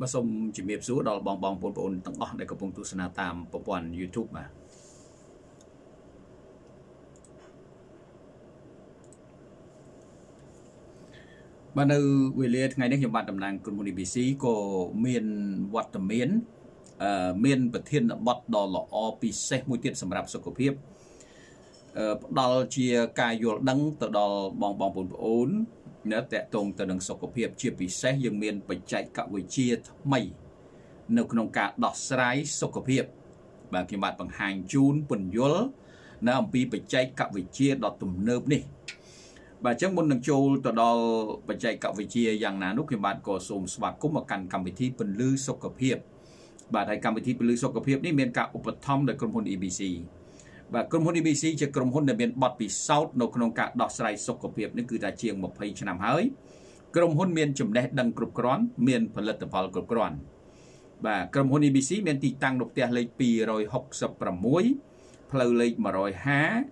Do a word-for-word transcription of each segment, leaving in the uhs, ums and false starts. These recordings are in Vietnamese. Bà xong chỉ miệp xuống đó bong bong bốn bốn tầng để có bông tu sân tam bộ quản YouTube mà bà nữ quỷ liệt ngày đến nhiều bạn tầm nàng cùng một e bê xê của miền vật tầm miến miền vật thiên bọt đỏ lọ pi xe mũi tiết sầm rạp sơ cổ phiếp đó chia cài vô đắng từ đó bong bong bốn bốn nếu tệ tồn từ đằng sơ cổ phiếp chia pi xe dương miền bạch chạy cạo với chia mày nấu nông cả đọt sái sơ cổ phiếp và khi bạn bằng hàng chun quần vô nó ông pi bạch chạy cạo với chia đọt tùm nơm đi. Bà chắc muốn nâng châu tòa đo bà chạy cạo về chia rằng là lúc như bạn có xôn và cũng một cành cầm vị thi bình lưu sốc cập hiệp. Bà thấy cầm vị thi bình lưu sốc cập hiệp này miền cạo ụp thông đời côn hôn e bê xê. Và côn hôn e bê xê cho côn hôn đời miền bọt bị sót nô côn hôn cạo đọt sài sốc cập hiệp nên cứ ta chiêng một phây cho nằm hới. Côn hôn miền chùm đẹp đăng cụp cron miền phần lật tập vào cụp cron. Và côn hôn e bê xê miền tì tăng độc tè lấy pì rồi học sập rầm muối. Plau lấy mà rồi há.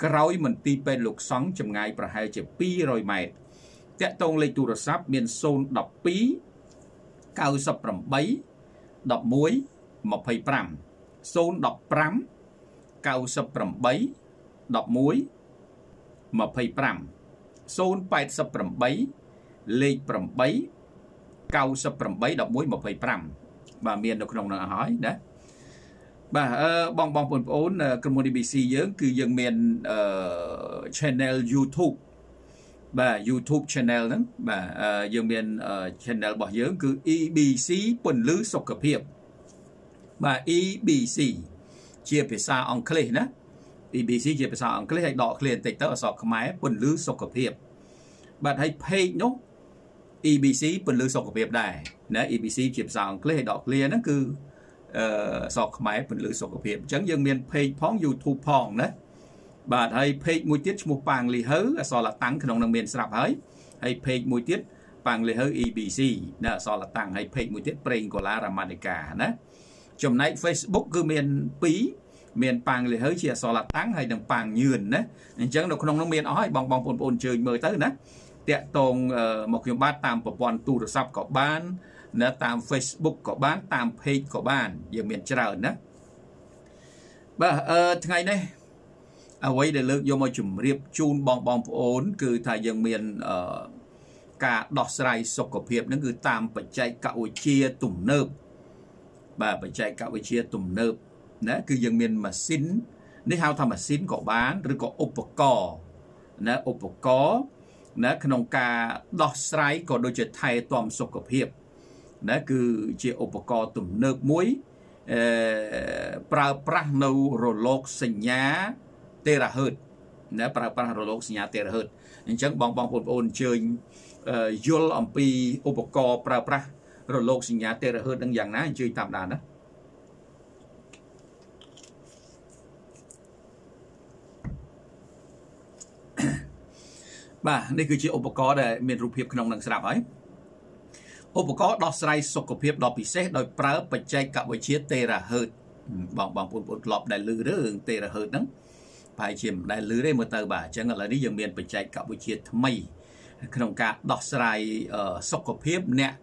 Cõi mình ti bên lục sóng chầm ngày và hai chữ pi rồi mệt. Tệ tông lấy tù sáp miền xôn đọc pi cao sập rầm bấy đọc muối một phẩy pram xôn đọc pram cao sập rầm bấy đọc muối một phẩy pram xôn bảy sập rầm bấy lấy rầm bấy cao sập rầm bấy đọc muối một phẩy pram và miền được đồng nào hỏi đấy. Bà bong bong bồn bốn cơm môn e bê xê dưỡng cư dân miền uh, channel YouTube. Bà YouTube channel đó. Bà uh, dân miền uh, channel bỏ dưỡng cư e bê xê bồn lứ sọc cập hiệp. Bà e bê xê chia phía xa ong khli đó. e bê xê chia phía xa ong khli hay đọ khli tịch tớ ở sọc máy bồn lứ sọc cập hiệp. Bà thấy page nó e bê xê bồn lứ sọc cập hiệp đài. Nếu e bê xê chia phía xa ong khli hay đọ khli nó cư sọc máy phần lưỡi sọc hiệp chẳng dân miền page phong YouTube phong đó bà thấy page mùi tiết một bàn lì hớ so là tăng khả năng năng miền sạp hới hay page mùi tiết bàn lì hớ e bê xê đó so là tăng hay page mùi tiết prênh của lá ramanica đó chùm này Facebook cứ miền phí miền bàn lì hớ chia so là tăng hay đằng bàn nhường đó chẳng được khả năng năng miền ói bong bong bồn bồn chơi mời tới đó tiện tồn một kiểu ba tạm bộ bọn tu được sắp có bán nó tam Facebook có bán tam page có bán giờ miền trơn đó bà uh, ngày nay à quay để lượt vô mọi chùm riệp chun bong bong ổn cứ thay dân miền uh, cả đọt sài sọc cọp hiệp nó cứ tam phải chạy cạo chia tùm nợ bà phải chạy cạo chia tùm nợ đó cứ dân miền mà xin nếu hao tham mà xin có bán rồi có ốp cò nó ốp cò nó khả năng cả đọt sài có đôi chơi thay toàn sọc cọp hiệp đó cứ chia ốp cò tùm nợ muối prau rồi lộc sinh nhá terahertz đó prau prau rồi lộc sinh nhá terahertz chẳng bằng bằng ôn ôn chơi yol ampi ốp cò prau prau rồi lộc sinh nhá terahertz đang dạng ná chơi tạm đàn đó bà đây cứ chia ốp cò để miền rụp hiệp khăn năng sạp ấy ốp có đọt sài sọc cọp hiệp đọt bị xét đòi prau bạch chạy cạo với chia terahertz bằng bằng bốn bốn lọp đại lư rương terahertz đó phải chìm đại lư đây một tờ bà chẳng là đi dừng miền bạch chạy cạo với chia mây trong cả đọt sài sọc cọp hiệp nè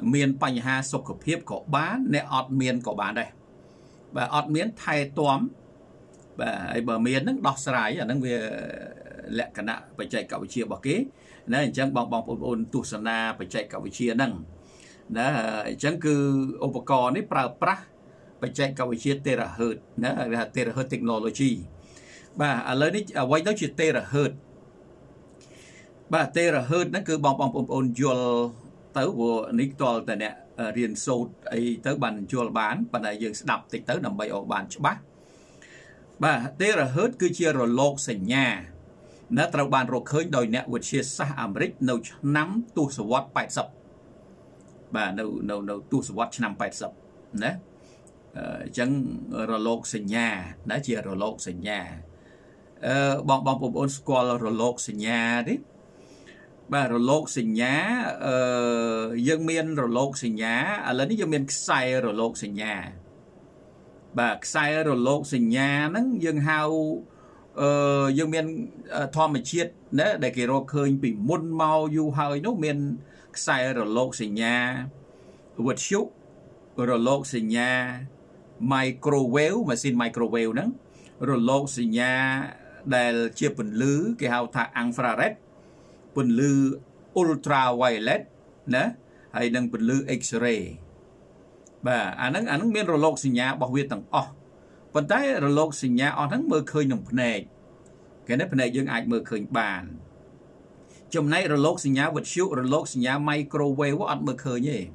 miền pành hà sọc cọp hiệp có bán nè ọt miền có bán đây và ọt miền thay toám và bờ miền nó đọt sài ở năng về lẹ cả nạ bạch chạy cạo với chia bỏ kế đó chẳng bằng bằng ôn ôn tu sân na phải chạy cạo với chia năng đó chẳng cứ ốp cò này prau prau phải chạy cạo với chia terahertz đó là terahertz technology và lấy này quay tới chia terahertz và terahertz nó cứ bằng bằng ôn ôn dual tới của nictol tại nè riêng sâu ấy tới bàn dual bán và đại dương đập thì tới nằm bay ở bàn cho bác và terahertz cứ chia rồi lột sành nhà nó trao bàn rộng khơi đòi nẹ của chia xa Améric nâu nắm tu sơ vọt bạch sập và nâu nâu nâu tu sơ vọt nắm bạch sập đấy chẳng rồi lột sinh nhà đã chia rồi lột sinh nhà bọn bọn bọn school rồi lột sinh nhà đấy và rồi lột sinh nhà dân miền rồi lột sinh nhà là những dân miền xài rồi lột sinh nhà và xài rồi lột sinh nhà nó dân hào dương miền thom mà chiết đấy để cái rô khơi bị môn mau du hơi nấu miền xài rồi lột xì nhà vượt xúc rồi lột xì nhà microwave mà xin microwave nắng rồi lột xì nhà để chia phần lứ cái hào thạc infrared phần lứ ultraviolet nè hay nâng phần lứ x-ray và anh nâng anh nâng miên rồi lột xì nhà bảo huyết tầng o phần tay rồi lột xì nhà o nâng mơ khơi nồng phần này cái nếp phần này dương ảnh mơ khơi bàn chồng này rồi lột xì nhà vượt xúc rồi lột xì nhà microwave anh mơ khơi nhỉ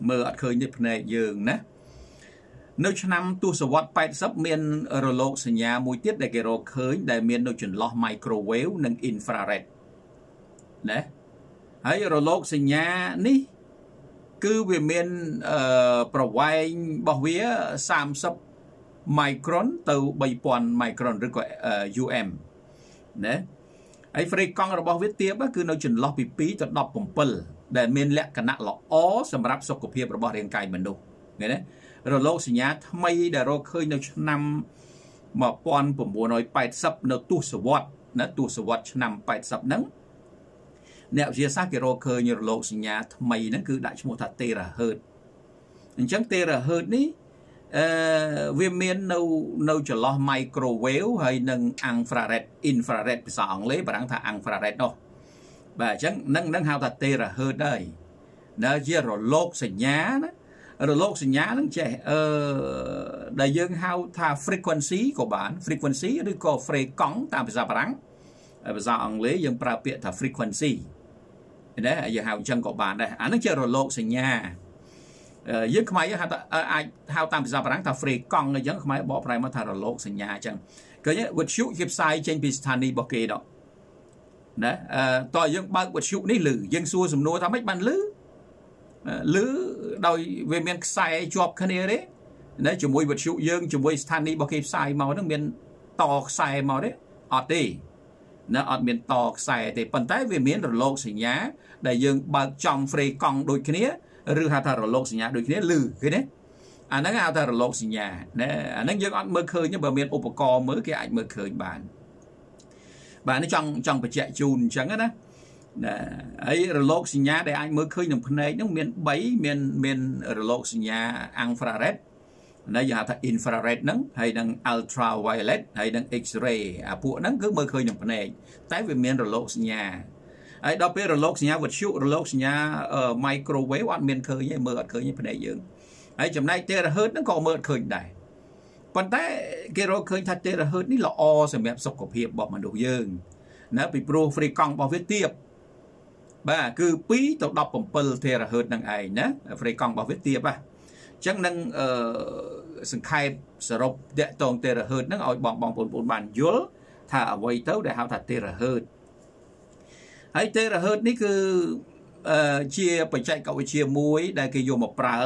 mơ ảnh khơi nếp phần này dương nè nơi năm tu sửa vật phải sắp miền rô lô sinh nhà mùi tiết để cái rô khơi để miền nội chuyển lò microwave nâng infrared đấy hãy rô lô sinh nhà ní cứ về miền bảo vệ bảo vệ sam sắp micron từ bảy pon micron rồi gọi um đấy ấy phải con rồi bảo vệ tiếp á cứ nội chuyển lò bị pí cho đọc bổng pell để miền lẹ cả nặng lọ ó sầm ráp sọc của phim rồi bảo riêng cài mình đâu nghe đấy rồi lô sinh nhá thay để rồi khơi nó năm mà con của bố nói bài sập nó tu sửa vọt nó tu sửa vọt năm bài sập nắng nẹo chia xa cái rồi khơi như lô sinh nhá thay nó cứ đại cho một thật Terahertz chẳng Terahertz ní viên miền nâu nâu cho lo microwave hay nâng infrared infrared bị sọn lấy và đang thả infrared đâu và chẳng nâng nâng hao thật Terahertz đây nó chia rồi lô sinh nhá rồi lô sinh nhá lắm trẻ đại dương hao tha frequency của bạn frequency đứa có free cóng ta phải ra bắn và ra ông lấy dân pra biện thả frequency đấy giờ hao chân của bạn đây anh nó chơi rồi lô sinh nhá dân không ai hao ta phải ra bắn thả free cóng là dân không ai bỏ phải mà thả rồi lô sinh nhá chẳng cái nhé vượt xúc kịp sai trên pistani bỏ kê đó đấy tòa dân bác vượt xúc ní lử dân xua dùm nô ta mấy bàn lứ lứ đòi về miền sai chọc khăn đấy đấy chúng môi vật chịu dương chúng môi than đi bao kịp sai màu nước miền to sai màu đấy ọt đi nó ọt miền to sai thì phần tái về miền rồi lô sinh nhá đại dương bạc trong phê còn đôi kia rư hà thà rồi lô sinh nhá đôi kia lử cái đấy anh đang hào thà rồi lô sinh nhá đấy anh đang dương ọt mơ khơi nhưng mà miền opco mới cái ảnh mơ khơi bạn bạn nó trong trong phải chạy chùn chẳng hết á ấy rồi lô sinh nhá để anh mới khơi nồng phần này nó miền bảy miền miền rồi lô sinh nhá infrared nãy giờ thật infrared nắng hay đang ultraviolet hay đang x-ray à phụ nắng cứ mới khơi nồng phần này tái về miền rồi lô sinh nhá ấy đó bây rồi lô sinh nhá vật chịu rồi lô sinh nhá microwave ăn miền khơi như mờ khơi như phần này dương ấy chấm này Terahertz nó còn mờ khơi này còn té cái rồi khơi thật Terahertz ní là o sẽ mẹp sọc của hiệp bọc mà đủ dương nãy bị pro free con bảo viết tiếp bà cứ phí tàu đọc bổng pell Terahertz năng ấy nhé phải còn bảo viết tiếp à chẳng năng sừng khai sở rộng đệ toàn Terahertz năng ỏi bỏng bỏng bỏng bỏng bàn dối thả quay tấu để hào thật Terahertz ấy Terahertz ní cứ chia bởi chạy cậu chia muối đại kì dù một prá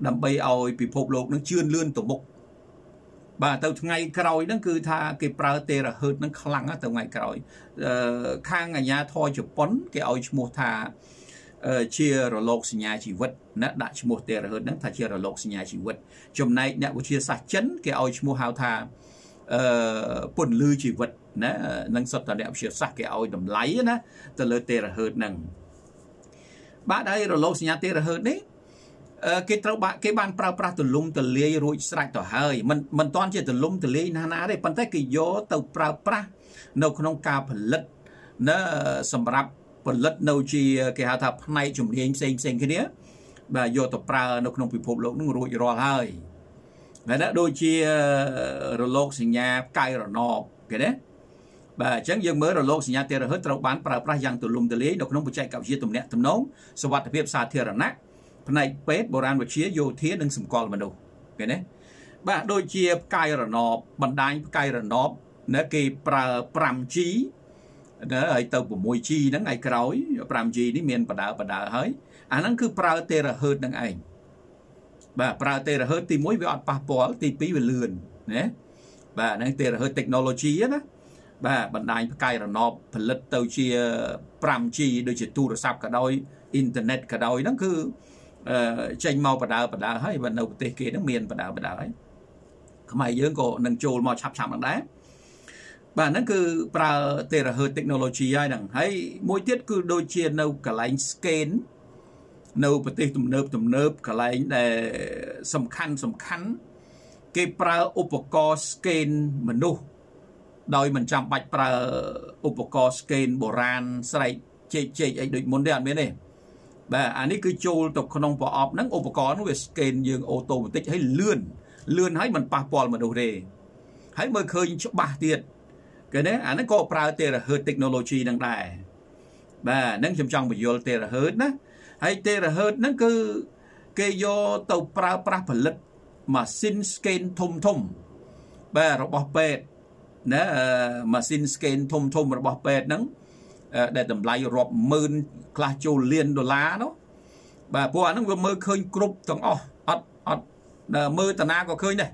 đầm bay ỏi bị phục lục nó chuyên lươn tổ mục bà tàu ngày còi nó cứ tha cái prá Terahertz nó khăng á tàu ngày còi khang ở nhà thôi chụp bón cái ao mua thà chia rồi lột sinh nhà chỉ vật nó đã mua Terahertz nó thà chia rồi lột sinh nhà chỉ vật chồng này nè của chia sạch chấn cái ao mua hào thà bẩn lư chỉ vật nó năng suất là đẹp chia sạch cái ao đầm lấy nó từ lưới Terahertz năng bạn đây rồi lột sinh nhà Terahertz đấy cái tàu bạn cái bàn prau prau từ lùm từ lê rồi sạch tỏ hơi mình mình toàn chỉ từ lùm từ lê na na đấy phần thế cái gió tàu prau prau nâu không cà phần lật nó sầm rạp phần lật nâu chi cái hạ thập này chúng mình xem xem cái đĩa và vô tập ra nó không bị phục lỗ nó rồi rồi hơi và đã đôi chia rồi lột sinh nhà cay rồi nọ cái đấy và chẳng dừng mới rồi lột sinh nhà Terahertz hết trâu bán para para giang từ lùm từ lý nó không bị chạy cạo chia tụm nẹt tụm nóng sau đó việc xa thiệt rồi nát phần này pet bồ ran và chia vô thế đừng sầm còi mà đâu cái đấy và đôi chia cay rồi nọ bàn đai cay rồi nọ nó kì pra pram chi nó ở tàu của môi chi nó ngày cõi pram chi đi miền bà đảo bà đảo hỡi anh nó cứ pra Terahertz đang ảnh và pra Terahertz thì mỗi việc pa bỏ thì phí về lườn nhé và đang Terahertz technology á và bạn đại cái là nó phần lật tàu chia pram chi đôi chỉ tu rồi sập cả đôi internet cả đôi nó cứ tranh màu bà đảo bà đảo hỡi và đầu tê kia nó miền bà đảo bà đảo ấy không ai dướng cổ nâng trồi màu chắp chạm bằng đá và nó cứ pra Terahertz technology ai đằng hay mỗi tiết cứ đôi chia nâu cả lánh scan Nâu bà tế tùm nớp tùm nớp khả lãnh là sầm khăn sầm khăn cái pra upoko scan mà nô đôi mình chạm bạch pra upoko scan bổ ran sợi chê chê ấy được muốn đèn bên này bà anh ấy cứ chôn tục không bỏ ọp nắng upoko nó về scan dương ô tô một tích hay lươn lươn hay mình pa pol mà đồ đề hãy mơ khơi cho bà tiệt cái đấy anh ấy có pra Terahertz technology đang đại bà nâng chăm chăm bởi vô Terahertz đó hay Terahertz nó cứ kê vô tàu pra pra phần lực mà xin scan thông thông bà rồi bỏ bẹt mà xin scan thông thông rồi bỏ bẹt nắng để tầm lại rộp mơn là châu liên đồ lá đó bà bố anh nó mơ khơi cục tổng ọ ọt ọt mơ tà na có khơi này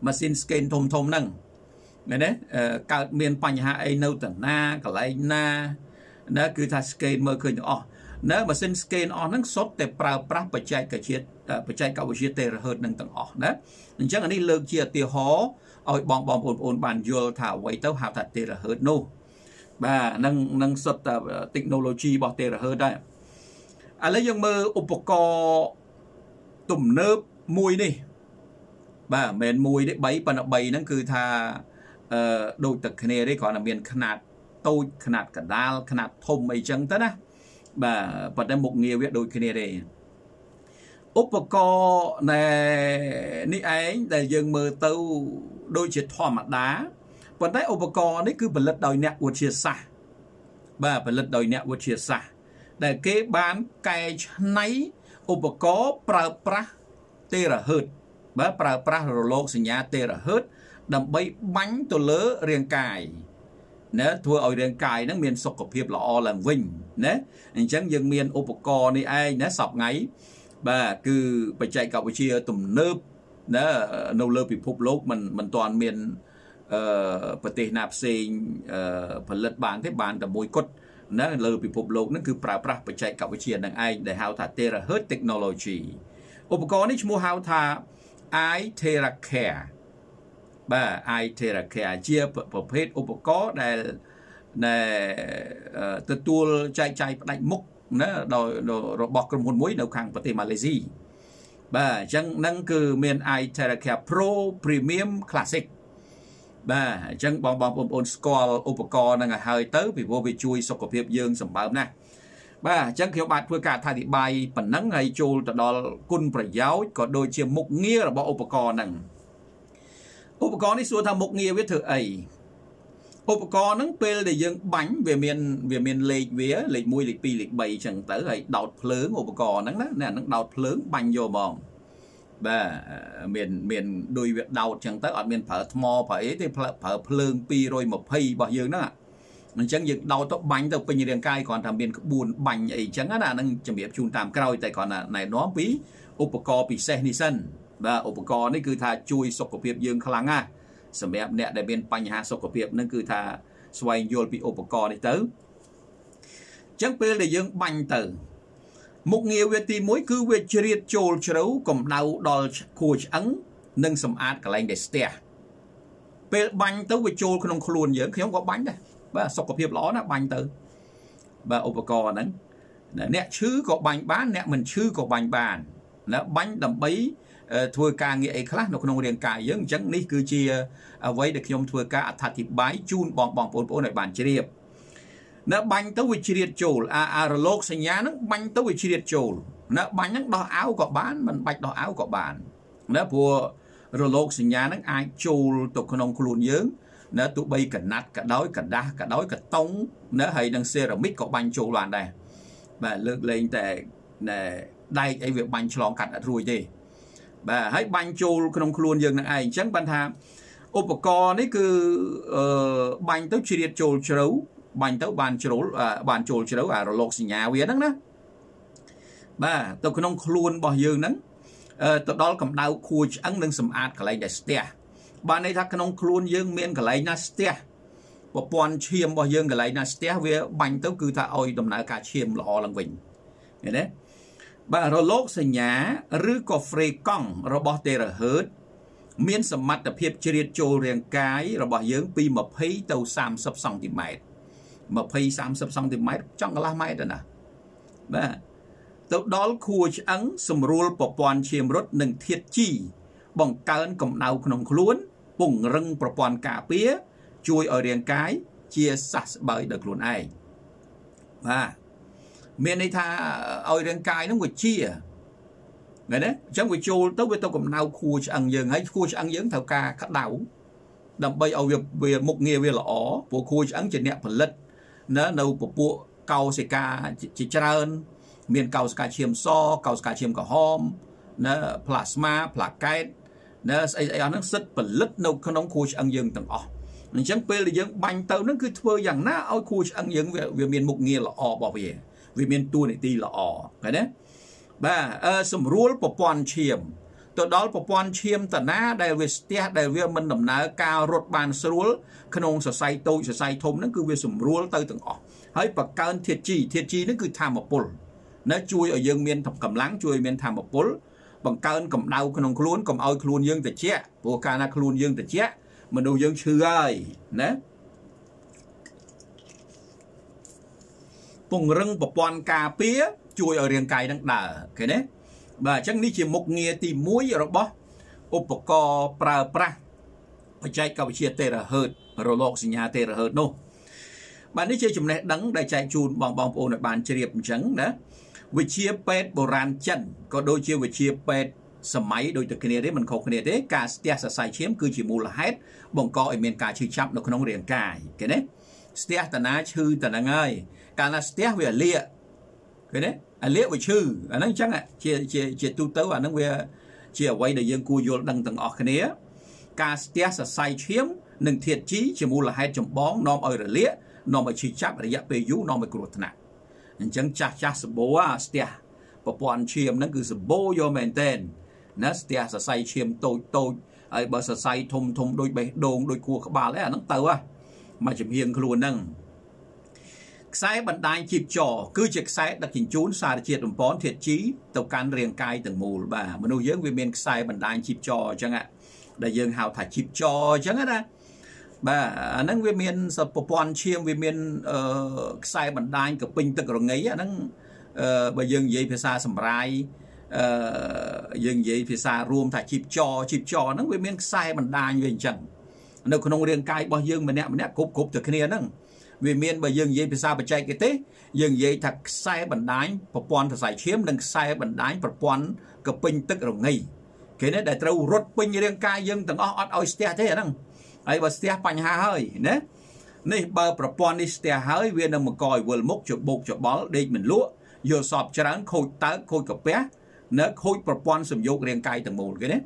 mà xin scan thông thông nâng này đấy cả miền bành hạ ấy nâu tà na cả lấy na nó cứ thà scan mơ khơi ọ nếu mà xin scan on nắng sốt để prao prao bạch chạy cả chiết bạch chạy cả buổi chiết Terahertz nâng tầng ọ đấy nên chắc anh đi lơ chia tiêu hó ôi bong bong ồn ồn bàn vô thảo quấy tao hạ thật Terahertz nô bà nâng nâng sốt technology bỏ Terahertz đây à lấy dòng mơ upco tụm nớp mùi đi bà miền mùi đấy bảy và nó bảy nâng cứ thà đôi tật này đấy còn là miền khăn nạt tôi khăn nạt cả đa khăn nạt thôm mấy chân tất á bà bắt đầu một nghề việc đôi khi này đây Upco này ní ấy là dường mơ tâu đôi chiếc thò mặt đá còn đấy Upco đấy cứ bật lật đòi nẹt của chia xa bà bật lật đòi nẹt của chia xa để cái bán cái này Upco pra pra Terahertz bà pra pra rồi lột sinh nhá Terahertz đầm bấy bánh tổ lỡ riêng cài nếu thua ở đường cài nó miền sọc của phiệp lọ làm vinh nè anh chẳng dừng miền upco này ai nè sọc ngáy bà cứ phải chạy cậu chia tùm nớp nè nâu lơ bị phục lốt mình mình toàn miền vật thể nạp sinh phần lật bàn thế bàn là môi cốt nè lơ bị phục lốt nó cứ pra pra phải chạy cậu chia đằng ai để hào thả Terahertz technology upco này mua hào thả ai Terahertz bà ai Terahertz chia phổ hết upco này này từ tua chạy chạy đánh mốc nữa đòi đòi bọc cầm hồn muối đầu hàng vào Malaysia bà chẳng năng cứ miền ai Terahertz Pro Premium Classic bà chẳng bong bong bong score upco là ngày hơi tới vì vô bị chui sọc của hiệp dương sầm bám nè bà chẳng kiểu bạt vừa cả thay thì bài phần nắng ngày trôi từ đó quân phải giáo có đôi chia mục nghĩa là bao upco nè upco này xua tham mục nghĩa với thử ấy upco nắng pel để dừng bánh về miền về miền lệ vía lệ mùi lệ pi lệ bảy chẳng tới ấy đào phớn upco nắng đó nè nắng đào phớn bánh vô mòn và miền miền đôi việc đào chẳng tới ở miền phở mò phải thì phở phớn pi rồi một phi bao nhiêu đó mình chẳng dừng đào tóc bánh tóc bên đường cai còn làm miền buồn bánh ấy chẳng là đang chuẩn bị chun tam cao tại còn là này nó pi upco pi xe ni sân và upco này cứ thà chui sọc của việc dương khăng à sầm đẹp nè để bên bánh hạ sọc của việc nên cứ thà xoay vô bị upco để tới chẳng biết là dương bánh từ một nghề về thì mỗi cứ về triệt trồi trấu cầm đầu đòi khôi ấn nâng sầm át cả lên để stea về bánh tới về trồi không luôn dưỡng khi không có bánh đây và sọc của việc ló nó bánh từ và upco nắng nè chứ có bánh bán nè mình chứ có bánh bàn là bánh đầm bấy thưa ca nghĩa ấy khác nó không riêng cài giống chẳng ní cứ chia với được nhóm thưa ca thật thịt bái chun bong bong bốn bốn này bàn chia điệp nó bánh tới vị trí chồi à à lốc xanh nhá nó bánh tới vị trí chồi nó bánh nó đỏ áo có bán mình bạch đỏ áo có bán nó vừa rồi lốc xanh nhá nó ai chồi tụi không luôn nhớ nó tụi bay cả nát cả đói cả đá cả đói cả tống nó hay đang xe rồi mít có bánh chồi loạn đây và lượt lên tại này đây cái việc bánh chòi cắt đã rồi đi bà hãy bánh chôn không luôn dừng này ai chẳng bánh tham upco này cứ uh, bánh tới triệt chôn chấu bánh tới bàn chấu à, bàn chôn chấu à rồi lột xì nhà vậy đó đó bà tôi không luôn bỏ dừng nắng uh, tôi đó cầm đau khui ăn nâng sầm ạt cả lấy để stea bà này thắc không luôn dừng miệng cả lấy na stea và quan chiêm bỏ dừng cả lấy na stea về bánh tới cứ thà ôi tầm nào cả chiêm lọ lằng vịnh vậy đấy bà rồi lốt xanh nhá rứ có phê cong rồi bỏ Terahertz miễn sầm mặt tập hiệp triệt trôi riêng cái rồi bỏ dưỡng pi mập hay tàu sam sấp song thì mệt mập hay sam sấp song thì mệt trong cái lá mệt rồi nè bà Tốc đo khu ấn xâm rùl bộ bọn chiếm rốt nâng thiết chi bằng cơn cầm nào khổng luôn bùng rừng bộ bọn cả phía chui ở riêng cái chia sạch bởi được luôn ai và miền này tha ở riêng cái nó ngồi chia này đấy chẳng ngồi chui tốc với tốc cầm nào khu ấn dường hay khu ấn dường thảo ca khắc đảo đầm bây ở việc về một nghề về lõ của khu ấn trên nẹp phần lật nó đầu của bộ cầu sẽ ca chỉ trả ơn miền cầu sạc chiêm so cầu sạc chiêm cả hom nè plasma plaquette nè ai ai nó sứt bẩn lứt nâu không nóng khu ăn dương tầng ọ nên chẳng pê là dương bánh tàu nó cứ thưa rằng na ao khu ăn dương về về miền mục nghề là ọ bảo vệ về miền tu này ti là ọ cái đấy ba sầm rúa của pon chiêm từ đó của pon chiêm tận na đại việt tiết đại việt mình đầm ná cao rốt bàn rúa không nóng sờ say tôi sờ say thôm nó cứ về sầm rúa tới tầng ọ hãy bật cao thiệt chi thiệt chi nó cứ tham một bồn nó chui ở dương miền thập cầm láng chui miền tham một bốn bằng cơn cầm đau con ông khôn cầm oi khôn dương từ chết vô ca na khôn dương từ chết mình đồ dương chưa ai nè vùng rừng bọc quan cà pía chui ở riêng cài đang đà cái đấy và chắc ní chỉ một nghề tìm muối rồi đó upco pra pra chạy cầu chia terahertz rồi lọc sinh nhà terahertz đâu bạn đi chơi chụp này đắng đại chạy chun bằng bằng ôn lại bàn chơi điệp trắng đó về chia pet bồ ran chân có đôi chia về chia pet sầm máy đôi từ cái này đấy mình không cái này đấy cả stia sa sai chiếm cứ chỉ mua là hết bằng coi miền cả chư chậm nó không riêng cài cái đấy stia ta ná chư ta ná ngay cả là stia về lịa cái đấy anh lịa về chư anh nói chắc ạ chia chia chia tu tớ và nó về chia quay để dân cua vô đằng tầng ở cái này cả stia sa sai chiếm đừng thiệt chí chỉ mua là hết chồng bón non ở lịa nó mới chỉ chấp để dạy về yếu nó mới cột nặng nhưng chẳng chắc chắc số bố à stia và bọn chiêm nó cứ số bố vô mền tên nó stia sẽ say chiêm tôi tôi ấy bờ sẽ say thùng thùng đôi bề đồn đôi cua các bà lẽ là nó tàu à mà chụp hiền luôn năng sai bận đai chịp trò cứ chịch sai đặc chỉnh chốn xa để triệt đồng bón thiệt chí tàu can riêng cai từng mù bà mà nuôi dưỡng về miền sai bận đai chịp trò chẳng ạ đại dương hào thải chịp trò chẳng ạ bà nâng về miền sập bọn chiêm về miền sai bản đai của bình tật rồi ngấy nâng bà dương dây phía xa sầm rai dương dây phía xa ruộng thải chip trò chip trò nâng về miền sai bản đai về chẳng nếu không riêng cai bao dương mà nè mà nè cốp cốp từ kia nâng về miền bà dương dây phía xa bà chạy cái tết dương dây thật sai bản đai bọn thật sai chiếm nâng sai bản đai bọn của bình tật rồi ngấy cái này để trâu rốt bình riêng cai dương từng ót ót oyster thế nâng ấy bớt stia panh ha hơi nè này bờប្រព័ន្ធ នេះ stia hơiវា នឹង មក កយ វល់ មុខ ជបុក ច្បល់ ដេក មិន លក់ យក សព ច្រើន ខូច តើ ខូច កាពះ នៅ ខូច ប្រព័ន្ធ សំយោគ រាងកាយ ទាំងមូល គេ ណា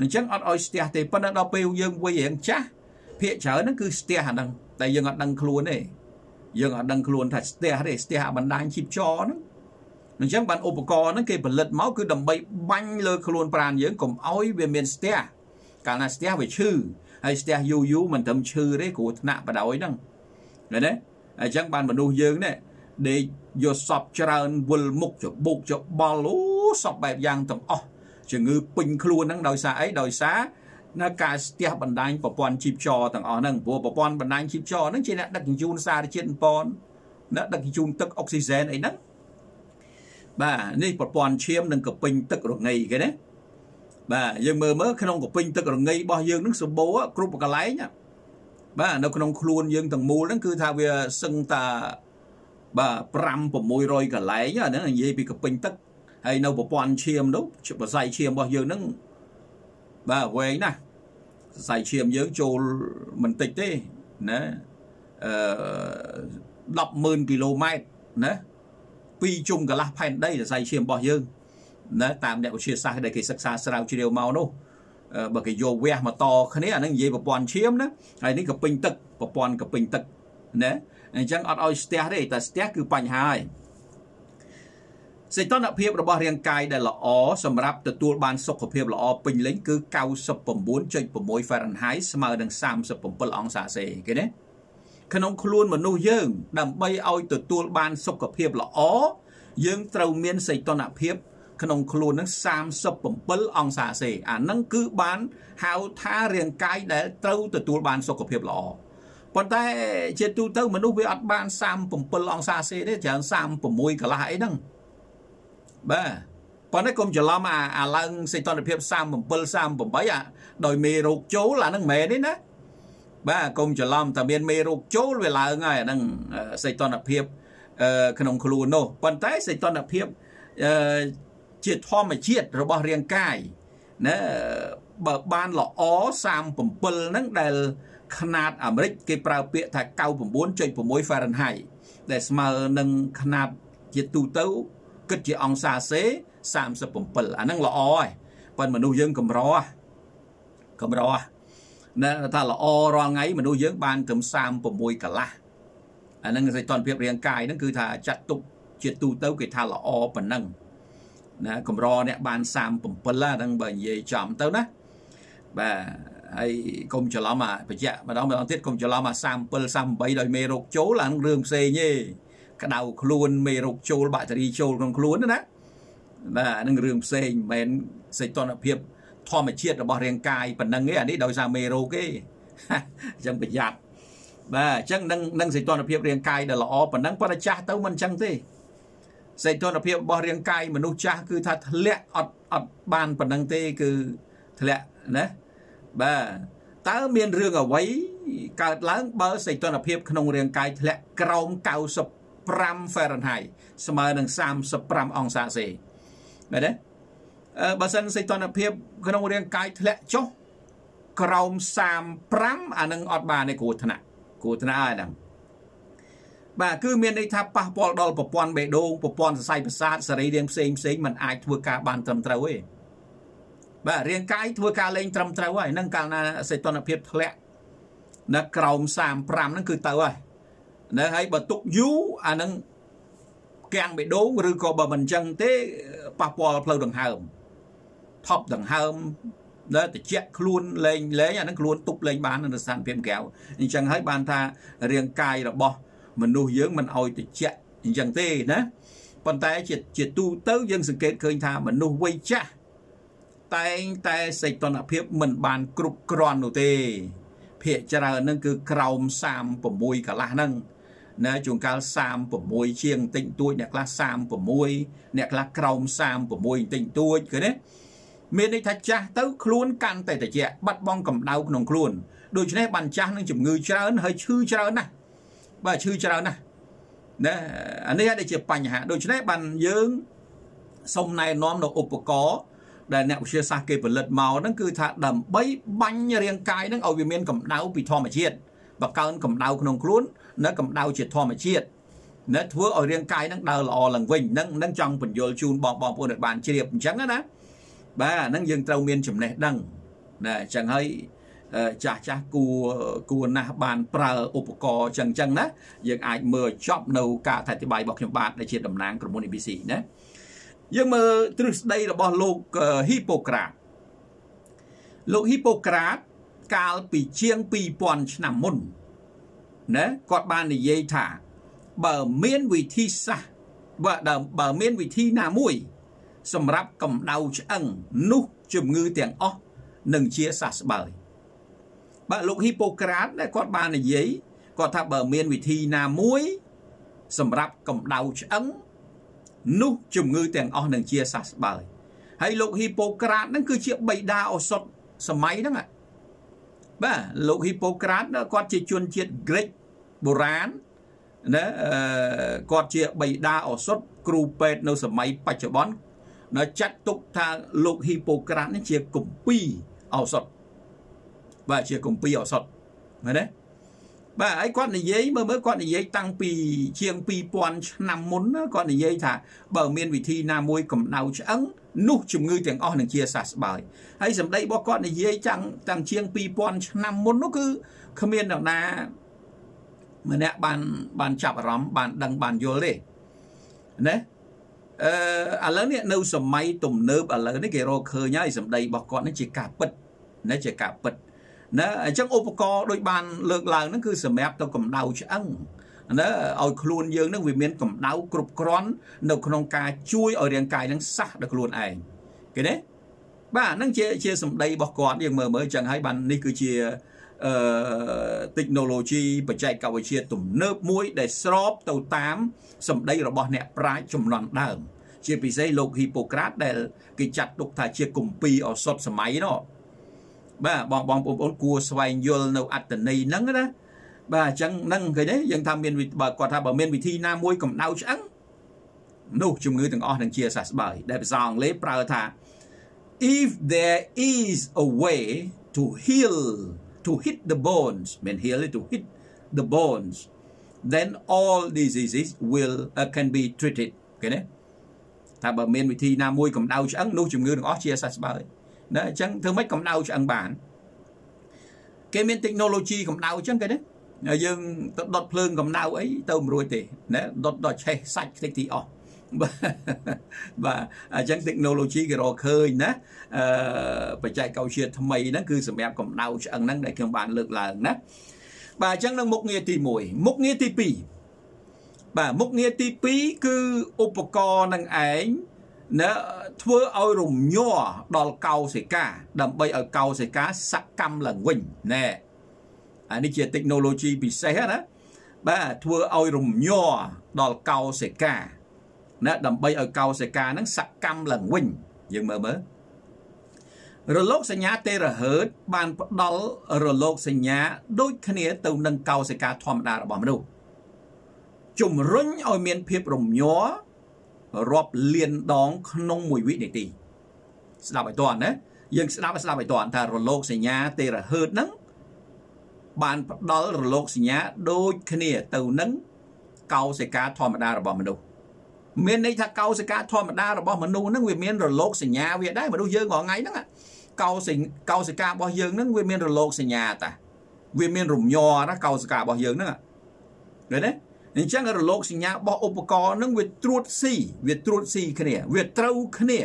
អញ្ចឹង អត់ ឲ្យ stia ទេ ប៉ុន្តែ ដល់ ពេល យើង វ័យ រាង ចាស់ ភាគ ច្រើន ហ្នឹង គឺ stia ហ្នឹង តែ យើង អត់ ដឹង ខ្លួន ទេ យើង អត់ ដឹង ខ្លួន ថា stia ទេ stia បណ្ដាញ ជីវចរ ហ្នឹង អញ្ចឹង បាន ឧបករណ៍ ហ្នឹង គេ ផលិត មក គឺ ដើម្បី បាញ់ លើ ខ្លួន ប្រាណ យើង កុំ ឲ្យ វា មាន stia កាល ណា stia វា ឈឺhay stia yu yu mình thầm chư đấy của nạ và đói năng đấy đấy chẳng bàn mà nuôi dương đấy để vô sọp tràn vùl mục cho bục cho bò lú sọp bẹp giang thầm ọ chỉ ngư bình khlu năng đòi xa ấy đòi xá nó cả stia bàn đánh và bọn chip cho thằng ọ năng vô bọn bàn đánh chip cho nó chỉ là đặc chun xa để trên bọn nó đặc chun tức oxygen ấy nắng bà nên bọn chiêm đừng cập bình tức rồi ngày cái đấy bà dương mơ mơ không có pin tức là ngay bao dương nước số bố group cả lái nhá bà nó không luôn dương thằng mù nó cứ thao về sưng ta bà pram của môi rồi cả lái nhá nó là gì bị cái pin tức hay đâu của bọn chiêm đâu chụp vào dây chiêm bao dương nó bà quay nè dây chiêm dưỡng trù mình tịch đi nè đọc mười km nè pi chung cả lá phèn đây là dây chiêm bao dương nè tạm để chia xa đây cái sắc xa sao chia đều màu đâu bởi cái vô que mà to cái này là những gì mà bọn chiếm đó hay những cái bình tật và bọn cái bình tật nè chẳng ở oyster đây ta step cứ bành hai sẽ tốt hợp hiệp là bao riêng cài đây là ó sầm ráp từ tua ban sọc hợp hiệp là ó bình lính cứ cao sập phẩm bốn trên phẩm mối Fahrenheit mà đằng sam sập phẩm bốn ông xã xề cái đấy khăn ông luôn mà nuôi dưỡng đầm bay oi từ tua ban sọc hợp hiệp là ó dưỡng trâu miên sẽ tốt hợp hiệp khăn khô nó sam sập bấm bấm ông xả xề à nâng cứ bán hào tha riêng cái để trâu từ tu ban sọc hiệp lọ còn ta trên tu tơ mà nuôi về ăn ban sam bấm bấm ông xả xề đấy chẳng sam bấm môi cả lại nâng Ba còn đấy cùng cho lắm à à lăng xây toàn điệp sam bầm bơ sam bầm bấy à đòi mì ruột chú là năng mẹ đấy nè ba cùng cho lắm tạm biệt mì ruột chú về là ngay năng xây toàn điệpขนมครูโนปันท้ายใส่ตอนอภิบเจียดทอมมาเจียดระบอบเรียงกายนะเบิกบานหล่ออ้อสามผมเปิลนั่งเดลขนาดอเมริกเกี่ยวกับเปียถ่ายเก่าผมบ้วนจอยผมมวยฟาเรนไฮต์แต่สมัยนั่งขนาดเจียดตูเต้าก็เจียดองศาเซสามสิบผมเปิลอันนั่งหล่ออ้อยปันมันดูยังกำรอกำรอนะถ้าหล่ออ้อรอไงมันดูยังบานถึงสามผมมวยกะละอันนั้นในตอนเพียบเรียงกายนั่นคือถ้าจัดตุกเจตูเต้ากิทาละออปนั่งนะกำรอเนี่ยบานสามปุ่มปลาดังเบยเย่จอมเต้านะแบบไอ้กงจะล้อมาไปเจาะมาต้องมาต้องเทียบกงจะล้อมาสามเปิลสามใบดอยเมรุกโจหลังเรื่องเซยี่กระดาวครูนเมรุกโจบาตรีโจของครูนนั่นนะนะนั่งเรื่องเซยเหม็นใส่ตอนเพียบทอมเชียดระบอบเรียงกายปนั่งเงี้ยอันนี้ดอยซาเมรุกี้จังประหยัดบ่จังนั่งใส่ตอนอภิบเรียงกายเดลอปนั่งปนจ้าเต้ามันจังที่ใส่ตอนอภิบบเรียงกายมนุษย์จ้าคือถ้าทะเลอัดอัดบานปนังที่คือทะเลนะบ่เต้าเมียนเรื่องเอาไว้การล้างเบอร์ใส่ตอนอภิบขนมเรียงกายทะเลกรอมเก่าสปรัมเฟรนไฮสมัยหนึ่งสามสปรัมองศาเซไปเด้อบางสันใส่ตอนอภิบขนมเรียงกายทะเลจ๊อกรอมสามปรัมอันหนึ่งอัดบานในกูถนัดกูทนายนะบ่คือเมียนในทับปะปอลดอลปะปอนเบโดงปะปอนใส่ประสาทสรีเรียงเซงเซงมันอายทัวกาบานตำเตาเว้ยบ่เรียงกายทัวกาเลงตำเตาเว้ยนั่งการนาเซตอนอภิบทละนักกรอมสามปรามนั่นคือเตาเว้ยนะให้บ่ตุกยูอันนั้นแกงเบโดงหรือก็บ่มันจังเตะปะปอลเพลาดังเฮมท็อปดังเฮมđó thì chẹt luôn lên lấy nhà nó luôn tụt lên bàn nó sàn phèm kéo nhưng chẳng thấy bàn tha riêng cài là bò mình nuôi dưỡng mình ôi thì chẹt nhưng chẳng tê đó còn tại chẹt chẹt tu tớ dân sự kiện khơi tha mình nuôi quay cha tại tại xây toàn là phép mình bàn cục cron đầu tê phệ chả là nâng cứ còng sam của môi cả là nâng nè chúng ta sam của môi chiêng tịnh tuôi nè là sam của môi nè là còng sam của môi tịnh tuôi cái đấyเมื่อในทัชจ้าเต้าคลุ้นกันแต่แต่เจ้าบัดบองกับดาวขนมคลุ้นโดยเฉพาะบัญชีนั่งจุ่มเงยเจริญเฮ้ยชื่อเจริญนะบ่าชื่อเจริญนะเนี่ยอันนี้ได้เจ็บปัญหาโดยเฉพาะบัญญัติสมในน้อมเราอุปกรณ์ได้แนวเชื่อสาเกเป็นเลือดเมานั่นคือถ้าดำใบบัญญัติเรียงกายนั่งเอาวิเมียนกับดาวปีทอมาเชียดบักเกินกับดาวขนมคลุ้นนั่งกับดาวเฉียดทอมาเชียดนั่งทั่วเอาเรียงกายนั่งดาวละอหลังวิ่งนั่งนั่งจังผลโยนจูนบอบบอบปวดบานเฉียบจังนะนะba năng dân trâu miên chấm này đăng nè chẳng hay chả chả cua cua na bàn pra opco chẳng chẳng đó dân ai mờ chop nâu cả thải bài bọc nhầm bạt để chia đầm nang của môn e bê xê nhé nhưng mà từ đây là bao lô Hippocrates lô Hippocrates cao pì chiêng pì pòn nằm môn nè cọt bàn này dây thả bờ miên vị thi sa và bờ miên vị thi na mũiสำหรับกำเดาจังนุจุ่มงือเตียงอ้อหนึ่งเชียสัสเบยบะลูกฮิปโปคราตได้กอดบานในยีกอดทับเบอร์เมียนวิธีนามวยสำหรับกำเดาจังนุจุ่มงือเตียงอ้อหนึ่งเชียสัสเบยให้ลูกฮิปโปคราตนั่นคือเชียใบดาวสดสมัยนั่นแหละบะลูกฮิปโปคราตกอดเชียชวนเชียกรีกโบราณนะกอดเชียใบดาวสดครูเป็ดในสมัยปัจจุบันnó chặt tục thà lục Hippocrates nó chia cùng pi ảo sọt và chia cùng pi ảo sọt này đấy và ấy con này giấy mới mới con này giấy tăng pi chiêng pi pon nằm muốn con này giấy thà bờ miền vị thi nam môi cầm nào trắng nút chùm ngư tiếng o này chia sạt bởi ấy sầm đây bao con này giấy trắng trắng chiêng pi pon nằm muốn nó cứ không miền nào na mà nè bàn bàn chạp rắm bàn đằng bàn vô đấy đấyอ่าแล้วเนี่ยเนื้อสมัยตุ่มเนื้ออ่าแล้วนี่เกี่ยวเคยย้ายสมัยบอกก่อนนั่นเจกาปิดนั่นเจกาปิดนะจังอุปกรณ์โดยบานเลิกลางนั่นคือสมัยตัวกับดาวช่างนะเอาครูนเยอะนั่นวิเมียนกับดาวกรุบกร้อนนกนองกาช่วยเอาเรียงกายนั่งซักดักครูนไอ้กันเนี่ยบ้านั่นเจเจสมัยบอกก่อนยังเมื่อเมื่อจังให้บันนี่คือเจเทคโนโลยีปัจจัยเก่าเชียตุ่มเนิบมุ้ยได้สอบเต่าตามสมัยเราบอกเนี่ยปลายจมนอนเดิม ជាពិសេសលោកហ៊ីប៉ូក្រាតដែលគេចាត់ទុកថាជាគម្ពីរឱសថសម័យនោះបាទបងបងប្អូនគួរស្វែងយល់នៅអត្តន័យហ្នឹងណាបាទអញ្ចឹងហ្នឹងឃើញទេយើងថាមានបើគាត់ថាបើមានវិធីណាមួយកម្ដៅឆ្អឹងនោះជំងឺទាំងអស់នឹងជាសះស្បើយដែលភាសាអង់គ្លេសប្រើថា if there is a way to heal to hit the bones មាន heal to hit the bones then all diseases will uh, can be treated ឃើញទេថាបើមានវិធីណាមួយកម្ដៅឆ្អឹងនោះជំងឺទាំងអស់ជាសះស្បើយណាអញ្ចឹងធ្វើម៉េចកម្ដៅឆ្អឹងបានគេមាន technology កម្ដៅអញ្ចឹងគេណាយើងទៅដុតភ្លើងកម្ដៅអីទៅមិនរួចទេណាដុតដល់ឆេះសាច់ខ្ទេចទីអស់បាទអញ្ចឹង technology គេរកឃើញណាអឺបច្ចេកវិទ្យាថ្មីហ្នឹងគឺសម្រាប់កម្ដៅឆ្អឹងហ្នឹងដែលខ្ញុំបានលើកឡើងណាបាទអញ្ចឹងនឹងមុខងារទីមួយមុខងារទីពីរបាទមុខងារទីពីរគឺឧបករណ៍នឹងឯងណាធ្វើឲ្យរំញ័រដល់កោសិកាដើម្បីឲ្យកោសិកាសកម្មឡើងវិញណែអានេះជា technology ពិសេសណាបាទធ្វើឲ្យរំញ័រដល់កោសិកាណាដើម្បីឲ្យកោសិកាហ្នឹងសកម្មឡើងវិញយើងមើលមើលរលកសញ្ញា Terahertz បានផ្ដល់រលកសញ្ញាដូចគ្នាទៅនឹងកោសិកាធម្មតារបស់មនុស្សជំរុញឲ្យមានភាពរំញ័ររាប់លានដងក្នុងមួយវិនាទីស្ដាប់ឲ្យតាន់ណាយើងស្ដាប់ស្ដាប់ឲ្យតាន់ថារលកសញ្ញា Terahertz ហ្នឹងបានផ្ដល់រលកសញ្ញាដូចគ្នាទៅនឹងកោសិកាធម្មតារបស់មនុស្សមានន័យថាកោសិកាធម្មតារបស់មនុស្សហ្នឹងវាមានរលកសញ្ញាវាដែរមនុស្សយើងរាល់ថ្ងៃហ្នឹងកោសិកោសិការបស់យើងហ្នឹងវាមានរលកសញ្ញាតាវាមានរំញ័រណាកោសិការបស់យើងហ្នឹងឃើញទេអញ្ចឹងរលកសញ្ញារបស់ឧបករណ៍ហ្នឹងវាត្រួតស៊ីវាត្រួតស៊ីគ្នាវាត្រូវគ្នា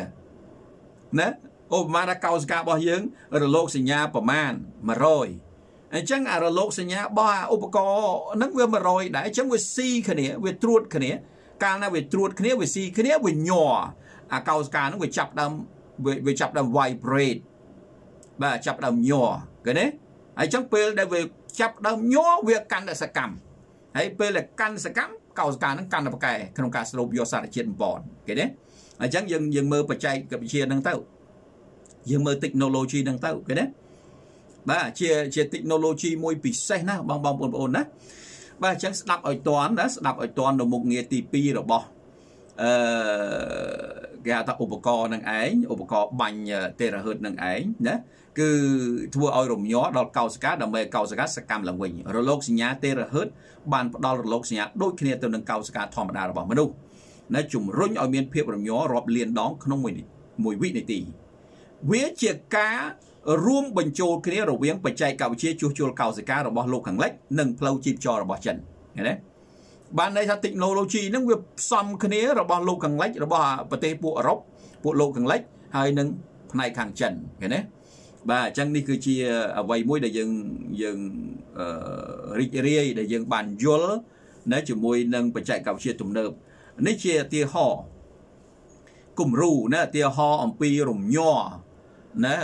ណាឧបមាថាកោសិការបស់យើងរលកសញ្ញាប្រមាណមួយរយអញ្ចឹងអារលកសញ្ញារបស់ឧបករណ៍ហ្នឹងវាមួយរយដែរអញ្ចឹងវាស៊ីគ្នាវាត្រួតគ្នាកាលណាវាត្រួតគ្នាវាស៊ីគ្នាវាញ័រអាកោសិកាហ្នឹងវាចាប់ដើមវាចាប់ដើម vibrate បាទចាប់ដើមញ័រឃើញទេហើយអញ្ចឹងពេលដែលវាចាប់ដើមញ័រវាកាន់តែសកម្មហើយពេលដែលកាន់សកម្មកោសិកាហ្នឹងកាន់តែប្រកែក្នុងការស្រូបយកសារជាតិបំពន់ឃើញទេអញ្ចឹងយើងយើងមើលបច្ចេកវិទ្យាហ្នឹងទៅយើងមើល technology ហ្នឹងទៅឃើញទេបាទជាជា technology មួយពិសេសណាបងបងប្អូនបងប្អូនណាបាទអញ្ចឹងស្ដាប់ឲ្យតាន់ណាស្ដាប់ឲ្យតាន់នៅមុខងារទីពីររបស់អឺគេហៅថាឧបករណ៍នឹងឯងឧបករណ៍បាញ់ Terahertz នឹងឯងណាគឺធ្វើឲ្យរំញ័រដល់កោសិកាដើម្បីកោសិកាសកម្មឡើងវិញរលកសញ្ញា Terahertz បានផ្ដល់រលកសញ្ញាដូចគ្នាទៅនឹងកោសិកាធម្មតារបស់មនុស្សណាជំរុញឲ្យមានភាពរំញ័ររាប់លានដងក្នុងមួយវិនាទីវាជាការរួមបញ្ចូលគ្នារវាងបច្ចេកវិទ្យាជួសជុលកោសិការបស់លោកខាងលិចនិងផ្លូវជីវចររបស់ចិនឃើញទេបានន័យថា technology ហ្នឹងវាផ្សំគ្នារបស់លោកខាងលិចរបស់ប្រទេសពួកអឺរ៉ុបពួកលោកខាងលិចហើយនិងផ្នែកខាងចិនឃើញទេបាទអញ្ចឹងនេះគឺជាអ្វីមួយដែលយើងយើងរីករាយដែលយើងបានយល់នៅជាមួយនឹងបច្ចេកវិទ្យាទំនើបនេះជាឧទាហរណ៍គំរូណាឧទាហរណ៍អំពីរំញ័រណា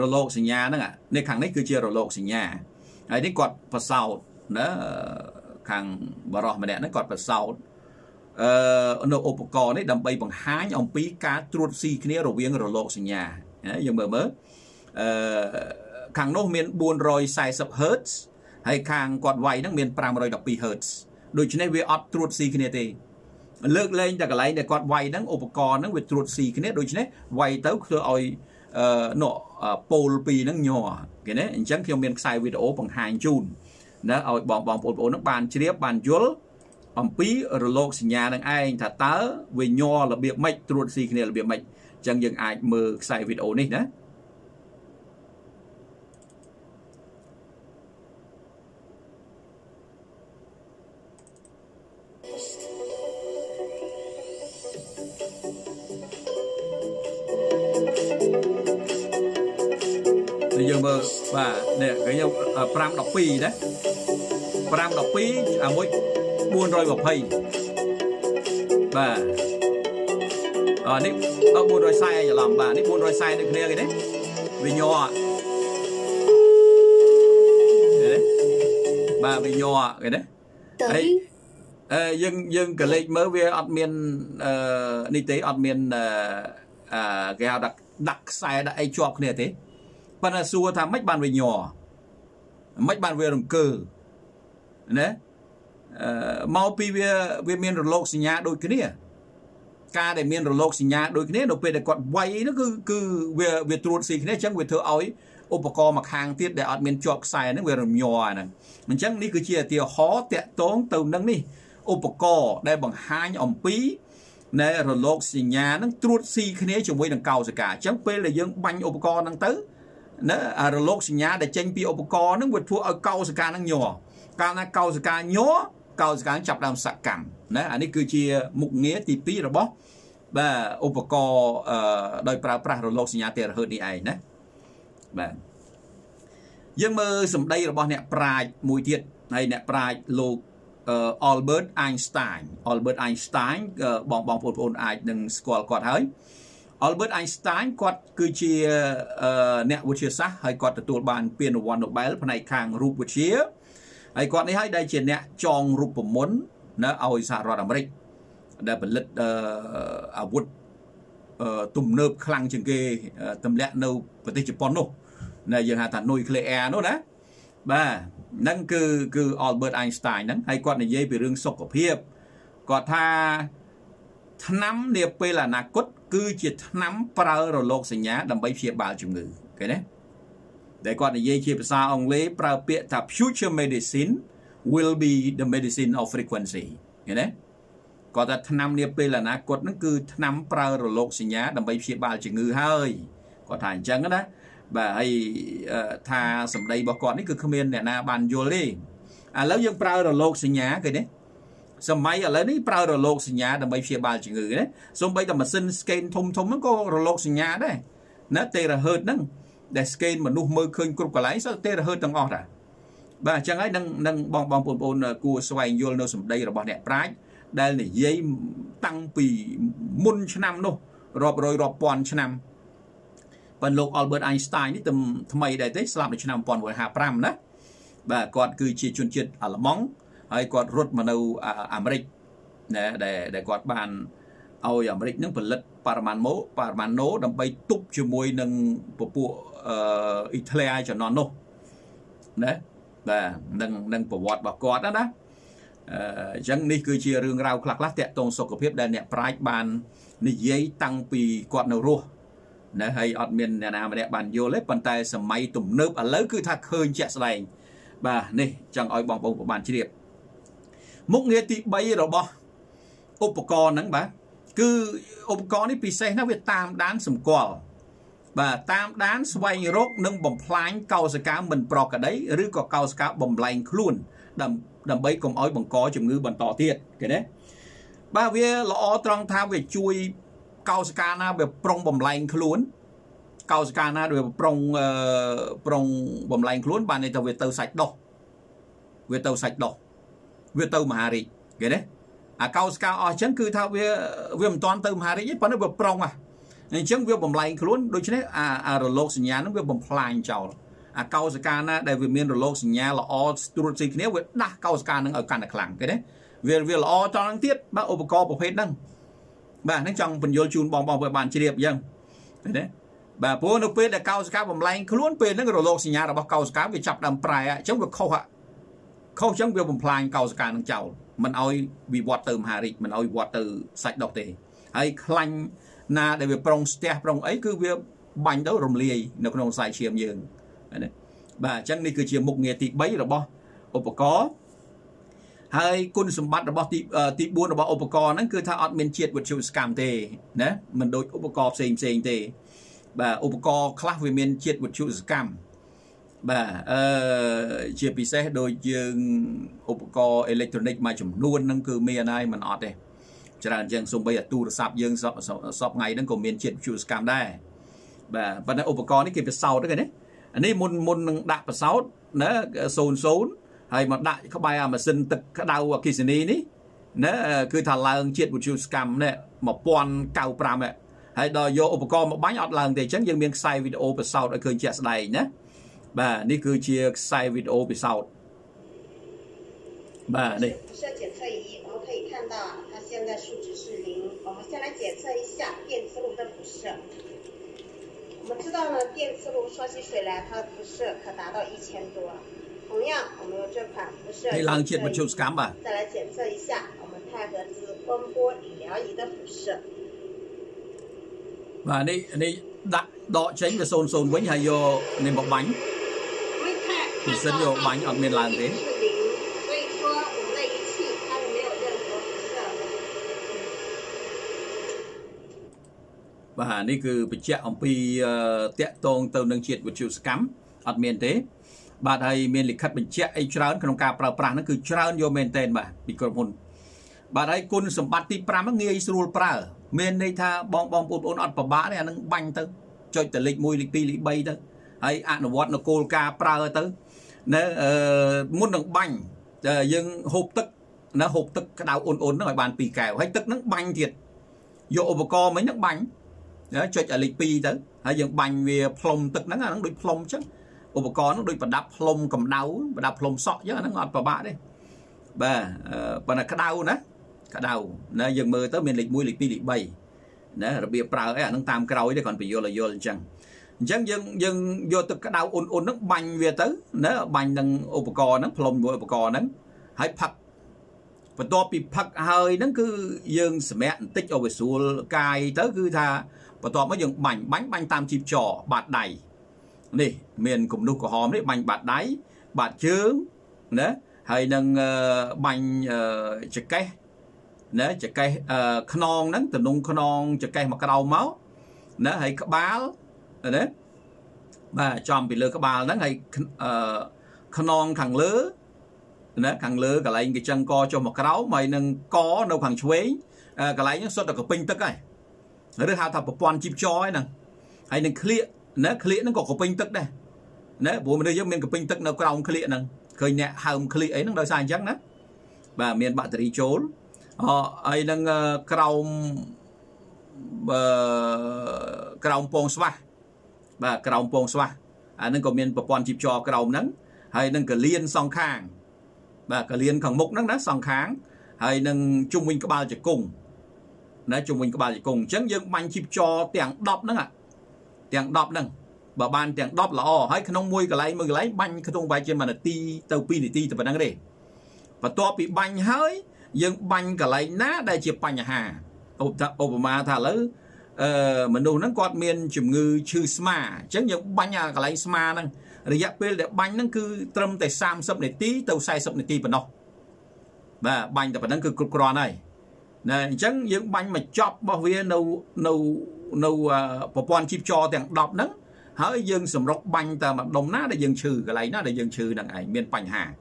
រលកសញ្ញាហ្នឹងនេះខាងនេះគឺជារលកសញ្ញាហើយនេះគាត់ប្រសោតណាខាងបរិសម្នាក់ហ្នឹងគាត់ប្រសោតអឺនៅឧបករណ៍នេះដើម្បីបង្ហាញអំពីការត្រួតស៊ីគ្នារវាងរលកសញ្ញាណាយើងមើលមើលអឺខាងនោះមានbốn trăm bốn mươi hécហើយខាងគាត់វាយហ្នឹងមានnăm trăm mười hai hécដូច្នេះវាអត់ត្រួតស៊ីគ្នាទេលើកលែងតែកន្លែងដែលគាត់វាយហ្នឹងឧបករណ៍ហ្នឹងវាត្រួតស៊ីគ្នាដូច្នេះវាយទៅធ្វើឲ្យអឺនោះប៉ូលពីរហ្នឹងញ័រគេណាអញ្ចឹងខ្ញុំមានខ្សែវីដេអូបង្ហាញជូនណាឲ្យបងបងប្អូនហ្នឹងបានជ្រាបបានយល់អំពីរលកសញ្ញានឹងឯងថាតើវាញ័ររបៀបម៉េចត្រួតស៊ីគ្នារបៀបម៉េចអញ្ចឹងយើងអាចមើលខ្សែវីដេអូនេះណាយើងមើលបាទនេះគេយកnăm trăm mười haiណាnăm trăm mười haiអាមួយbốn trăm hai mươiបាទអនេះbốn trăm bốn mươiច្រឡំបាទនេះbốn trăm bốn mươiដូចគ្នាគេណាវាញ័របាទវាញ័រគេណាហើយ dương dương click mới về admin ni tế admin gạo đặc đặc sai đã ai chọc này thế bạn là xua tham mấy bạn về nhỏ mấy bạn về đồng cử đấy mau pi về về miền rừng lộc nhà đôi cái này ca để miền rừng lộc nhà đôi cái này đầu về để còn quay nó cứ cứ về về tuột xì cái này chẳng về thưa ấy ốp co mặt hàng tiết để admin chọc sai nó về đồng nhỏ này mình chẳng ní cứ chia tiệt khó tiệt tốn từ nâng đi ốp co đây bằng hai ông pí này rồi lột xì nhà nó truột xì khi nấy chuẩn bị đằng cầu rồi cả chẳng p là dương banh ô con đang tứ nữa rồi lột xì nhà để tranh pi ô con nó vượt thua ở cầu rồi cả đang nhỏ cả là cầu rồi cả nhó cầu rồi cả chập làm sạc cảm đấy anh ấy cứ chia mục nghĩa tí tí rồi bó và ô con đời pra pra rồi lột xì nhà tiền hơn đi ai đấy và dương mơ sầm đây rồi bó nè pra mùi thiệt này nè pra lột Uh, Albert Einstein Albert Einstein uh, bong bong phôn phôn ai đừng score quạt hơi Albert Einstein quạt cứ chia uh, nẹt vượt chia sát hay quạt tụt bàn piano one Nobel phần này càng rụp vượt chia hay quạt này hay đây chỉ nẹt tròn rụp bốn nó ao xa ra làm đấy đã bật lật ở vượt tụm nợ khăng chừng kề tầm lẹ nâu và tây chụp porno này giờ hà thành nuôi clear nữa đấy ba năng cứ cứ Albert Einstein năng hay quạt này dây về rương sọc của hiệp quạt tha nắm điệp về là nạc cốt cứ chỉ nắm prau rồi lột xì nhá đầm bấy phía bảo chủng ngữ cái đấy để quạt này dây chia sao ông lấy prau biện tập future medicine will be the medicine of frequency cái đấy quạt ta nắm điệp về là nạc cốt nó cứ nắm prau rồi lột xì nhá đầm bấy phía bảo chủng ngữ hơi quạt thành chân đó và hay uh, tha sầm đây bà con đấy cứ comment nè na bàn vô đi à lấy dân prau rồi lột xì nhá cái đấy sầm máy ở lấy đấy prau rồi lột xì nhá đầm bấy phía ba chữ người đấy xong bây giờ mà xin scan thông thông nó có rồi lột xì nhá đấy nó terahertz nâng để scan mà nụ mơ khơi cục cả lái sao terahertz tăng ngọt à và chẳng ấy nâng nâng bong bong bồn bồn cua xoay vô đâu sầm đây là bọn nè prau đây là dây tăng vì môn năm đâu rồi rồi rồi pon năm phần lục Albert Einstein đi tầm thay đại tế làm được cho năm còn với Hà Pram đó và còn cứ chỉ chuyên triệt ở là móng hay còn rút mà đâu à Mỹ để để để còn bàn ao ở Mỹ những phần lật Parman mố Parman nố đầm bay tụp cho môi nâng bộ bộ Italia cho non nô đấy và nâng nâng bộ vọt bảo còn đó đó chẳng đi cứ chia rương rau khạc lát tẹt tôn sọc của phép đây nè Pride bàn nị giấy tăng vì còn nào rùa nè hay admin nè nào mà đẹp bàn vô lấy bàn tay sầm máy tụm nớp à lớn cứ thạc hơn chẹt này bà nè chẳng oi bong bong của bàn chi điệp mục nghĩa thì bay rồi bò opcon nắng bà cứ opcon đi pì xe nó việt tam đán sầm cò bà tam đán xoay rốt nâng bầm phanh cầu sờ cá mình pro cả đấy rứ có cầu sờ cá bầm lạnh luôn đầm đầm bấy cùng oi bằng có chùm ngư bằng tỏ thiệt cái đấy bà về lọ trong tham về chui cầu sạc na về prong bầm lạnh khốn cầu sạc na về prong prong bầm lạnh khốn bạn này tàu về tàu sạch đỏ về tàu sạch đỏ về tàu mà hari cái đấy à cầu sạc ở chấn cứ thao về về toàn tàu mà hari nhất phần nó về prong à nên chấn về bầm lạnh khốn đôi chân đấy à à rồi lột nhà nó về bầm lạnh chảo à cầu sạc na đại về miền rồi lột nhà là ở Turkey kia về đa cầu sạc nó ở cản đặc lăng cái đấy về về là ở trong tiết bác Obama bộ hết năng bà nó trong phần vô chun bong bong với bàn chi điệp dân đấy bà bố nó pê là cao sá bầm lanh luôn pê nó rồi lột xì nhà là bao cao sá về chập đầm prai chống được khâu hạ khâu chống việc bầm lanh cao sá năng chầu mình oi bị bọt từ hà rịch mình oi bọt từ sạch độc tề hay khanh na để về prong step prong ấy cứ việc bành đấu rồng lì nó còn xài chiêm dường bà chẳng đi cứ chiêm mục nghề tị bấy rồi bo ốp có hay côn sủng bát là bảo tị tị buôn là bảo ốp co nó cứ thao admin triệt vật dụng scam tề nè mình đối ốp co xem xem tề và ốp co class về miền triệt vật dụng scam và chia pì xe đôi dương ốp co electronic mà chủng luôn nó cứ miền này mình ọt đây cho nên dương sùng bây giờ tu được sập dương sập sập ngày nó còn miền triệt vật dụng scam đây và và ốp co nó kịp về sau đó cái đấy anh ấy môn môn đạp vào sáu nữa sồn sồn hay mà đại các bài mà sinh tật đau ở Kisini ní, nè cứ thằng làng triệt một chiều scam nè, mà pon cao pram nè, hay đòi vô opcom một bánh ọt làng thì chắc dân miền sai video về sau đã cười chia sẻ nhé, và ní cứ chia sai video về sau. ba đây. Đây là hàng triệt mặt trời cám bà. Và đây đây đặt đọ tránh và xôn xôn với hai vô nền bọc bánh. Thì sân vô bánh ở miền làng thế. Và đây cứ bị chạm pi tẹt tôn tàu nâng triệt của chiều cắm ở miền thế. Bà đây miền lịch khách bị chạm ai trơn trong cà prà prà nó cứ trơn vô miền tên bà bị cồn hồn. Bà đây côn sầm bát ti prà nó nghe Israel prà miền đây tha bong bong bột ôn ọt bà bá này nó banh tới chơi từ lịch mùi lịch pi lịch bay tới. Hay ăn nó vót nó cồn cà prà tới nó muốn nó banh nhưng hộp tức nó hộp tức cái đào ôn ôn nó gọi bàn pì kèo hay tức nó banh thiệt vô bà co mấy nó banh đó chơi ở lịch pi tới hay dừng bành về plom tực nó là nó đôi plom chứ ủa bà con nó đôi và đập plom cầm đau và đập plom sọ chứ nó ngọt vào bạ đấy bà bà là cái đau nữa cái đau nó dừng mơ tới miền lịch mũi lịch pi lịch bay đó là bìa prà ấy nó tam cái đau đấy còn phải vô là vô lên chăng chăng dừng dừng vô tực cái đau ôn ôn nó bành về tới nó bành đằng ủa bà con nó plom vô bà con nó hãy phật và to bị phật hơi nó cứ dừng mẹ tích ở về xùa cài tới cứ tha và to mới dừng bánh bánh bánh tam chip trò bạt đáy nè miền cùng nút của hòm đấy bánh bạt đáy bạt chướng nữa hay nâng uh, bánh uh, chè cây nữa chè cây uh, khnong nắng từ nung khnong chè cây mà cái đầu máu nữa hay cá bál đấy và chòm bị lơ cá bál nó hay uh, khnong thằng lứa nữa thằng lứa cả lấy cái chân co cho một cái áo mày nâng có đâu thằng chuối uh, cả lấy những suất là cái pin tức này nó được hào thập một quan chip chói nè, hay nên khliệt, nó khliệt nó có cái pin tức đây, nó bố mình đưa giúp mình cái pin tức nó còn khliệt nè, khơi nhẹ hàm khliệt ấy nó đòi sai chắc đó, và miền bạn thì trốn, họ ấy đang còng, còng pong sva, và còng pong sva, anh đang có miền một quan chip chói còng nắng, hay đang cái liên song kháng, và cái liên khẳng mục nắng đó song kháng, hay đang chung mình có bao giờ cùng nó chúng mình các bạn cùng chẳng dừng bánh chip cho tiếng đọc nữa ạ tiếng đọc nâng bà ban tiếng đọc là ồ hay không mùi cái lấy mừng lấy bánh không phải trên mà là ti tàu pin thì ti tàu đang đi và to bị bánh hơi dừng bánh cả lấy ná đại chìa bánh hà Obama thả lỡ mình đồ nó quạt miền chùm ngư chư sma chẳng dừng bánh à cả lấy sma nâng rồi dạp bên để bánh nó cứ trâm tài sam sắp để tí tàu sai sắp để ti và nó và bánh tàu đang cứ cực cỏ này nè chẳng những bánh mà chọc bao vía nâu nâu nâu bà con chip cho tiếng đọc nắng hỡi dương sầm rọc bánh ta mà đồng ná để dương trừ cái lấy nó để dương trừ đằng ấy miền bánh hà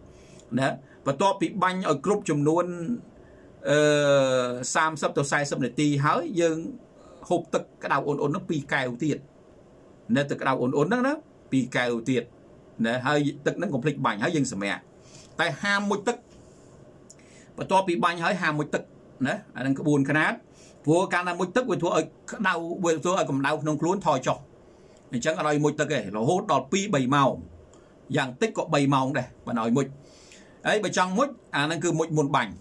đó và to bị bánh ở group chùm luôn sam sắp tôi sai sắp để ti hỡi dương hộp tực cái đầu ồn ồn nó pi cào tiệt nè từ cái đầu ồn ồn đó đó pi cào tiệt nè hơi tực nó cũng lịch bánh hỡi dương sầm mẹ tại ham một tực và to bị bánh hỡi ham một tực nè anh cứ buồn khá nát vua can là mối tức với thua ở đau với thua ở cầm đau nông cuốn thòi trọc thì chẳng ở đây mối tức kể nó hốt đọt pi bảy màu dạng tích có bảy màu này và nói mối ấy bên trong mối anh à, cứ mối một bánh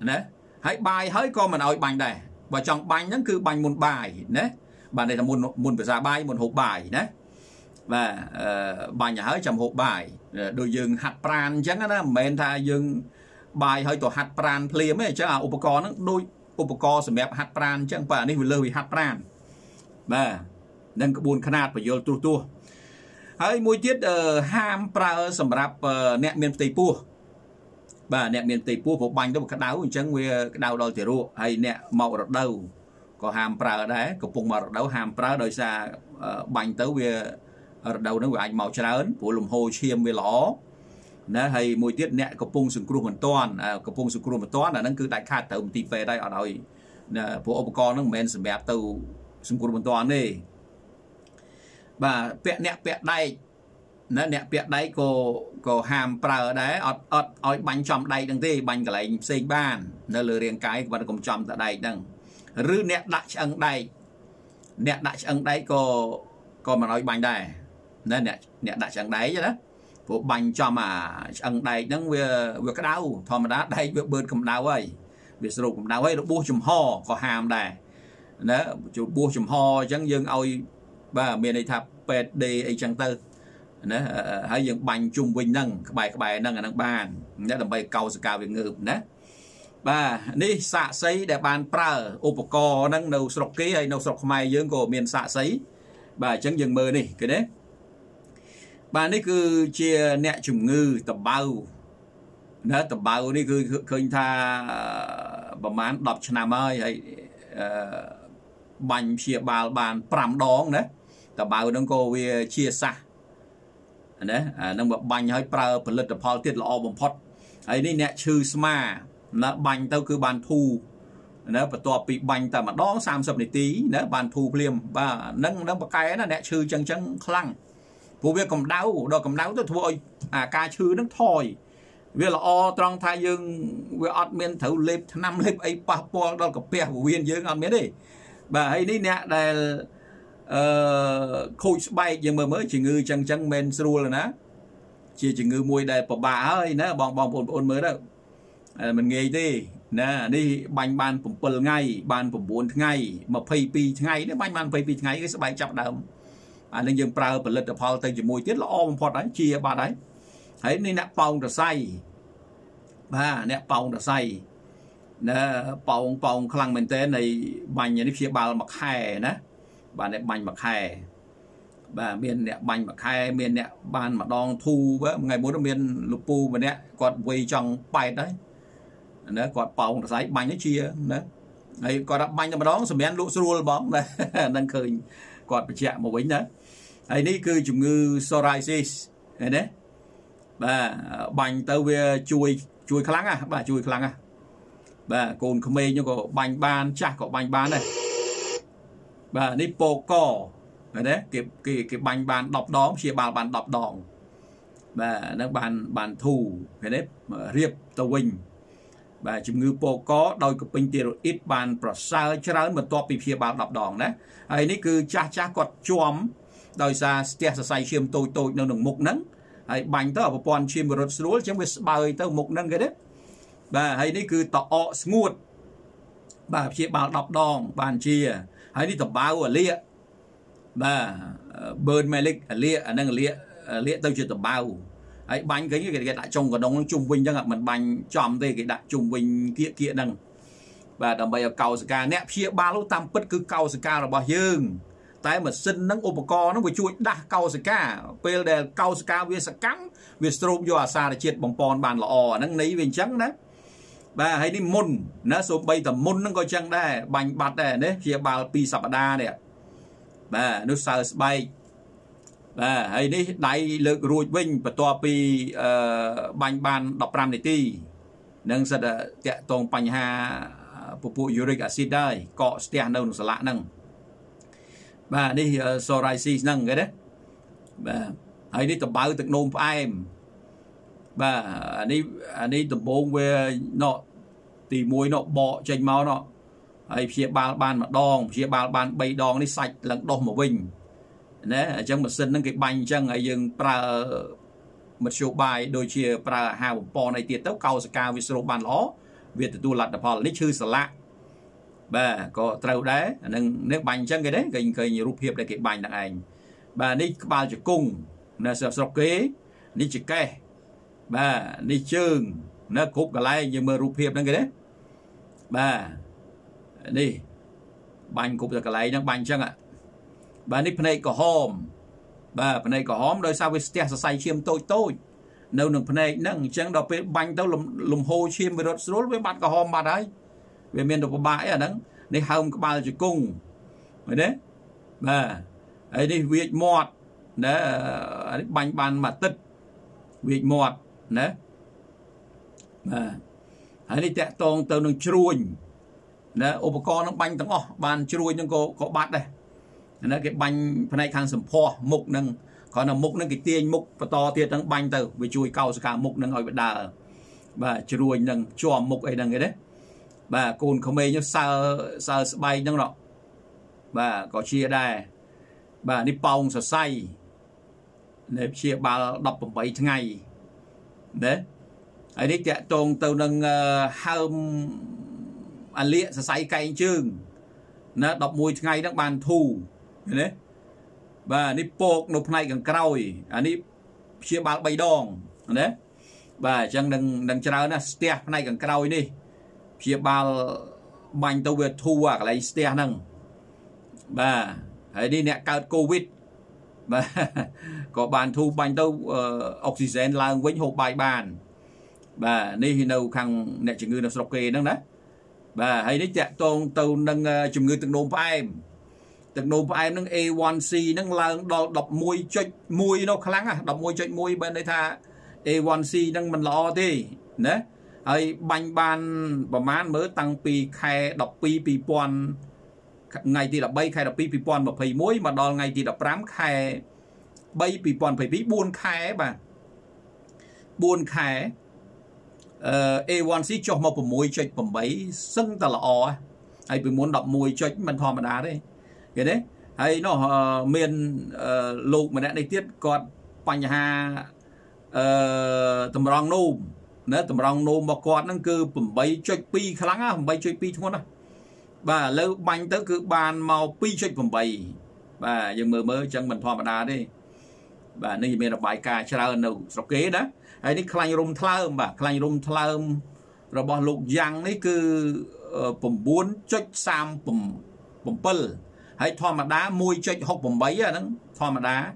nè hãy bài hỡi con mà nói bánh này và trong bánh nó cứ bánh một bài nè bài này là một một phải ra bài một hộp bài nè và uh, bài nhà hỡi trong hộp bài đôi dương hạt pran chẳng đó mền tha dương bài hơi tổ hạt pran plem ấy chứ à ốp cò nó đôi ốp cò sầm đẹp hạt pran chứ không phải này vừa lười hạt pran mà nên cái buồn khana phải vô tu tu ấy mùi tiết ham pran sầm rạp nẹn miền tây pua bà nẹn miền tây pua phục bánh đó một cái đào chứ nguyên cái đào đòi thì ruộng hay nẹn màu đọt đầu có ham pran đấy có vùng màu đọt đầu ham pran đời xa bánh tới về đầu nó gọi anh màu trơn của lùm hồ chiêm về lõ nè hay mùi tiết nẹt cặp bông sừng cua hoàn toàn cặp bông sừng cua hoàn toàn là nó cứ đại khát từ tì về đây ở đây nè bộ ông con nó men sừng bẹp từ sừng cua hoàn toàn đi và bẹt nẹt bẹt đây nè nẹt bẹt đây cô cô hàm prà đấy ọt ọt ọt bánh chòm đây đằng thế bánh cái lại xây ban nó lừa riêng cái của bạn cùng chòm tại đây đằng rư nẹt đại chăng đây nẹt đại chăng đây cô cô mà nói bánh đây nè nẹt nẹt đại chăng đấy vậy đó Bộ bánh cho mà ăn đầy nâng vừa cái đau thôi mà đã đầy vừa bơn cầm đau ấy. Vì sử dụng đau ấy nó bố chùm ho có hàm đầy. Đó, bố chùm ho chẳng dừng ôi và mình này thập bệt đi ấy chẳng tư. Đó, hãy dừng bánh chung bình nâng, các bài các bài nâng ở nâng bàn. Đó là bài cầu sẽ cao về ngược đó. Và ní xạ xấy để bàn prà ô bộ co nâng nâu sọc ký hay nâu sọc mai dưỡng của miền xạ xấy. Và chẳng dừng mơ này, cái đấy. Và này cứ chia nẹ chủng ngư tập bao. Đó tập bao này cứ khuyên tha bà mán đọc cho nàm ơi hay bánh chia bà bàn pram đón đó. Tập bao nâng cô về chia xa. Đó, nâng bà bánh hơi prà bà lực tập hào tiết là ô bông phót. Ấy này nẹ chư sma. Nó bánh tao cứ bàn thu. Nó bà tòa bị bánh tao mà đón xàm sập này tí. Nó bàn thu phim. Và nâng nâng bà cái nó nẹ chư chân chân khăn. Vô việc cầm đau, đó cầm đau tôi thôi. À ca chư nó thôi. Vì là o trong thai dương. Vì ọt miên thấu lếp, năm lếp ấy bà bò. Đó cầm bè của viên dương ọt miên đi. Bà hãy đi nè là khôi bay dương mơ mới chỉ ngư chân chân men sưu là ná. Chỉ chỉ ngư mùi đầy bà bà ơi. Nó bòng bòng bồn bồn mới đó. Mình nghe đi. Nè đi bánh bàn bồn bồn ngay. Bàn bồn bồn ngay. Mà phây bì ngay. Bánh bàn phây bì ngay. Cái sẽ bay chọc đầm. Hãy subscribe cho kênh Ghiền Mì Gõ để không bỏ lỡ những video hấp dẫn. Hãy subscribe cho kênh Ghiền Mì Gõ để không bỏ lỡ những video hấp dẫn. Hãy ní cứ chủng ngư psoriasis đấy, bà bánh tao về chui chui khăng à, bà chui khăng à, bà còn không mê nhưng có bánh ban chả có bánh ban này, bà ní bồ cò đấy, cái cái cái bánh ban đọc đóm chia bà bàn đọc đòn, bà nó bàn bàn thù cái đấy, riệp tàu vinh, bà chủng ngư bồ có đôi cục bình tiền ít bàn bờ sao cho nên mà to bị chia bà đọc đòn đấy, hãy ní cứ chả chả cọt chuom đời xa sẽ xây chiếm tôi tôi nó nâng mục nâng hãy bánh tớ vào bọn chiếm vào rốt rốt chiếm với bà ơi tớ mục nâng cái đấy bà hãy đi cứ tỏ ọ ngụt bà chị bảo đọc đòn bàn chia hãy đi tập báo ở lịa bà bơn mê lịch ở lịa ở nâng lịa lịa tớ chưa tập báo hãy bánh cái cái đại chồng của đông trung vinh chẳng mình bánh chòm tê cái đại trung vinh kia kia nâng và đồng bây giờ cầu sự ca nẹ phía ba lúc tam bất cứ cầu sự ca là bà dương. Tại mà sinh nâng ốp co nó vừa chui đá câu sạc ca, bây giờ câu sạc ca vừa sạc cắn, vừa stroke vô à xa để chết bóng bòn bàn là ồ, nâng nấy bên trắng đấy. Và hãy đi môn, nó số bây tầm môn nâng coi chân đấy, bánh bạch đấy, đấy, chia bà pi sạp đa đấy. Và nó xa bay. Và hãy đi đáy lực rùi vinh và tòa pi bánh bàn đọc ram này ti. Nâng sạc tệ tông bánh hà bộ uric acid đây, có sạc nâng sạc lạ nâng. Bà đi psoriasis nâng cái đấy. Bà hãy đi tập báo tự nôn của em. Bà hãy đi tập bốn về nọ. Tì mùi nọ bọ chanh máu nọ. Hãy phía ba bàn mà đòn. Phía ba bàn bay đòn đi sạch lặng đồn mà vinh. Đấy, chẳng mà xin nâng cái bánh chẳng. Hãy dừng pra mật số bài đôi chìa pra hào bò này tiết tốc cao sẽ cao vì sổ bàn ló. Vì tự tu lạch đập hò là nít hư sẽ lạ. Bà có trâu đá nếu bánh chân cái đấy cái cái rụp hiệp để cái bánh đằng ảnh bà đi bao chữ cung là sập sọc kế đi chữ kê bà đi chương nó cúp cả lại nhưng mà rụp hiệp đằng cái đấy bà đi bánh cúp cả lại đang bánh chân ạ bà đi phần này có hôm bà phần này có hôm rồi sao với stia sai chiêm tôi tôi nâu nương phần này nâng chân đọc với bánh tao lùm lùm hô chiêm với rốt rốt với bạn có hôm bà đấy. Vì mình đọc bãi ở đó. Nên hông có bao giờ cung. Vậy đấy. Và ấy đi việc mọt. Đấy. Bánh bàn mà tích. Việc mọt. Đấy. Và ấy đi tẹt tông tàu nâng chruôi. Đấy. Ô bà con nó bánh tông. Bàn chruôi nâng có bát đây. Đấy. Cái bánh phần này kháng sầm phò. Mục nâng. Còn là mục nâng cái tiên mục. Và to tiết nâng bánh tàu. Vì chui cao sẽ cả mục nâng ở bên đà. Và chruôi nâng. Cho mục ấy nâng cái đấy. Bà còn không mê như sao sao bay nâng đó. Bà có chia đây. Bà đi bóng sao say. để chia ba đập bằng bảy ngày đấy ấy đấy chạy tròn từ nâng hâm ăn lịa sấy cây chương nó đập mùi ngày đang bàn thù đấy và đi bột nộp này càng cao anh đi chia ba bảy đòn đấy và chẳng đằng đằng chờ nó step này càng cao đi chia ba bánh tàu về thù à lại step năng và hãy đi nè cao covid và có bàn thu bánh đâu uh, oxygen là quýnh hộp bài bàn và đi thì đâu khăn nè chừng người nó sọc kề đó đấy và hãy đi chạy tôn tàu nâng uh, chừng người từng nộp em từng nộp em nâng a một c nâng là đọc, đọc mùi chạch mùi nó khá lắng à đọc mùi chạch mùi bên đây tha a một c nâng mình lo đi đấy hãy bánh bàn và mán mới tăng pì khai đọc pì pì pòn ngày thì là bay khai là pi pi pon mà phải muối mà đo ngày thì là tám khai bay pi pon phải pi buôn khai mà buôn khai a một c cho một mùi chạch một bảy sưng ta là o hay bị muốn đọc mùi chạch mình thò mà đá đấy cái đấy hay nó miền lục mà đã đây tiết còn panh hà tầm rong nôm nữa tầm rong nôm mà còn năng cứ một bảy chạch pi khá lắm á một bảy chạch pi thôi đó và lâu bánh tới cứ bàn màu pi chạch phẩm bày và dừng mơ mơ chân mình thoa mà đá đi và nên mình là bài ca chả ơn đâu sọc kế đó ấy đi khanh rung thơm và khanh rung thơm rồi bỏ lục giang ấy cứ phẩm bốn chạch sam phẩm phẩm pơ hãy thoa mà đá môi chạch học phẩm bấy à nâng thoa mà đá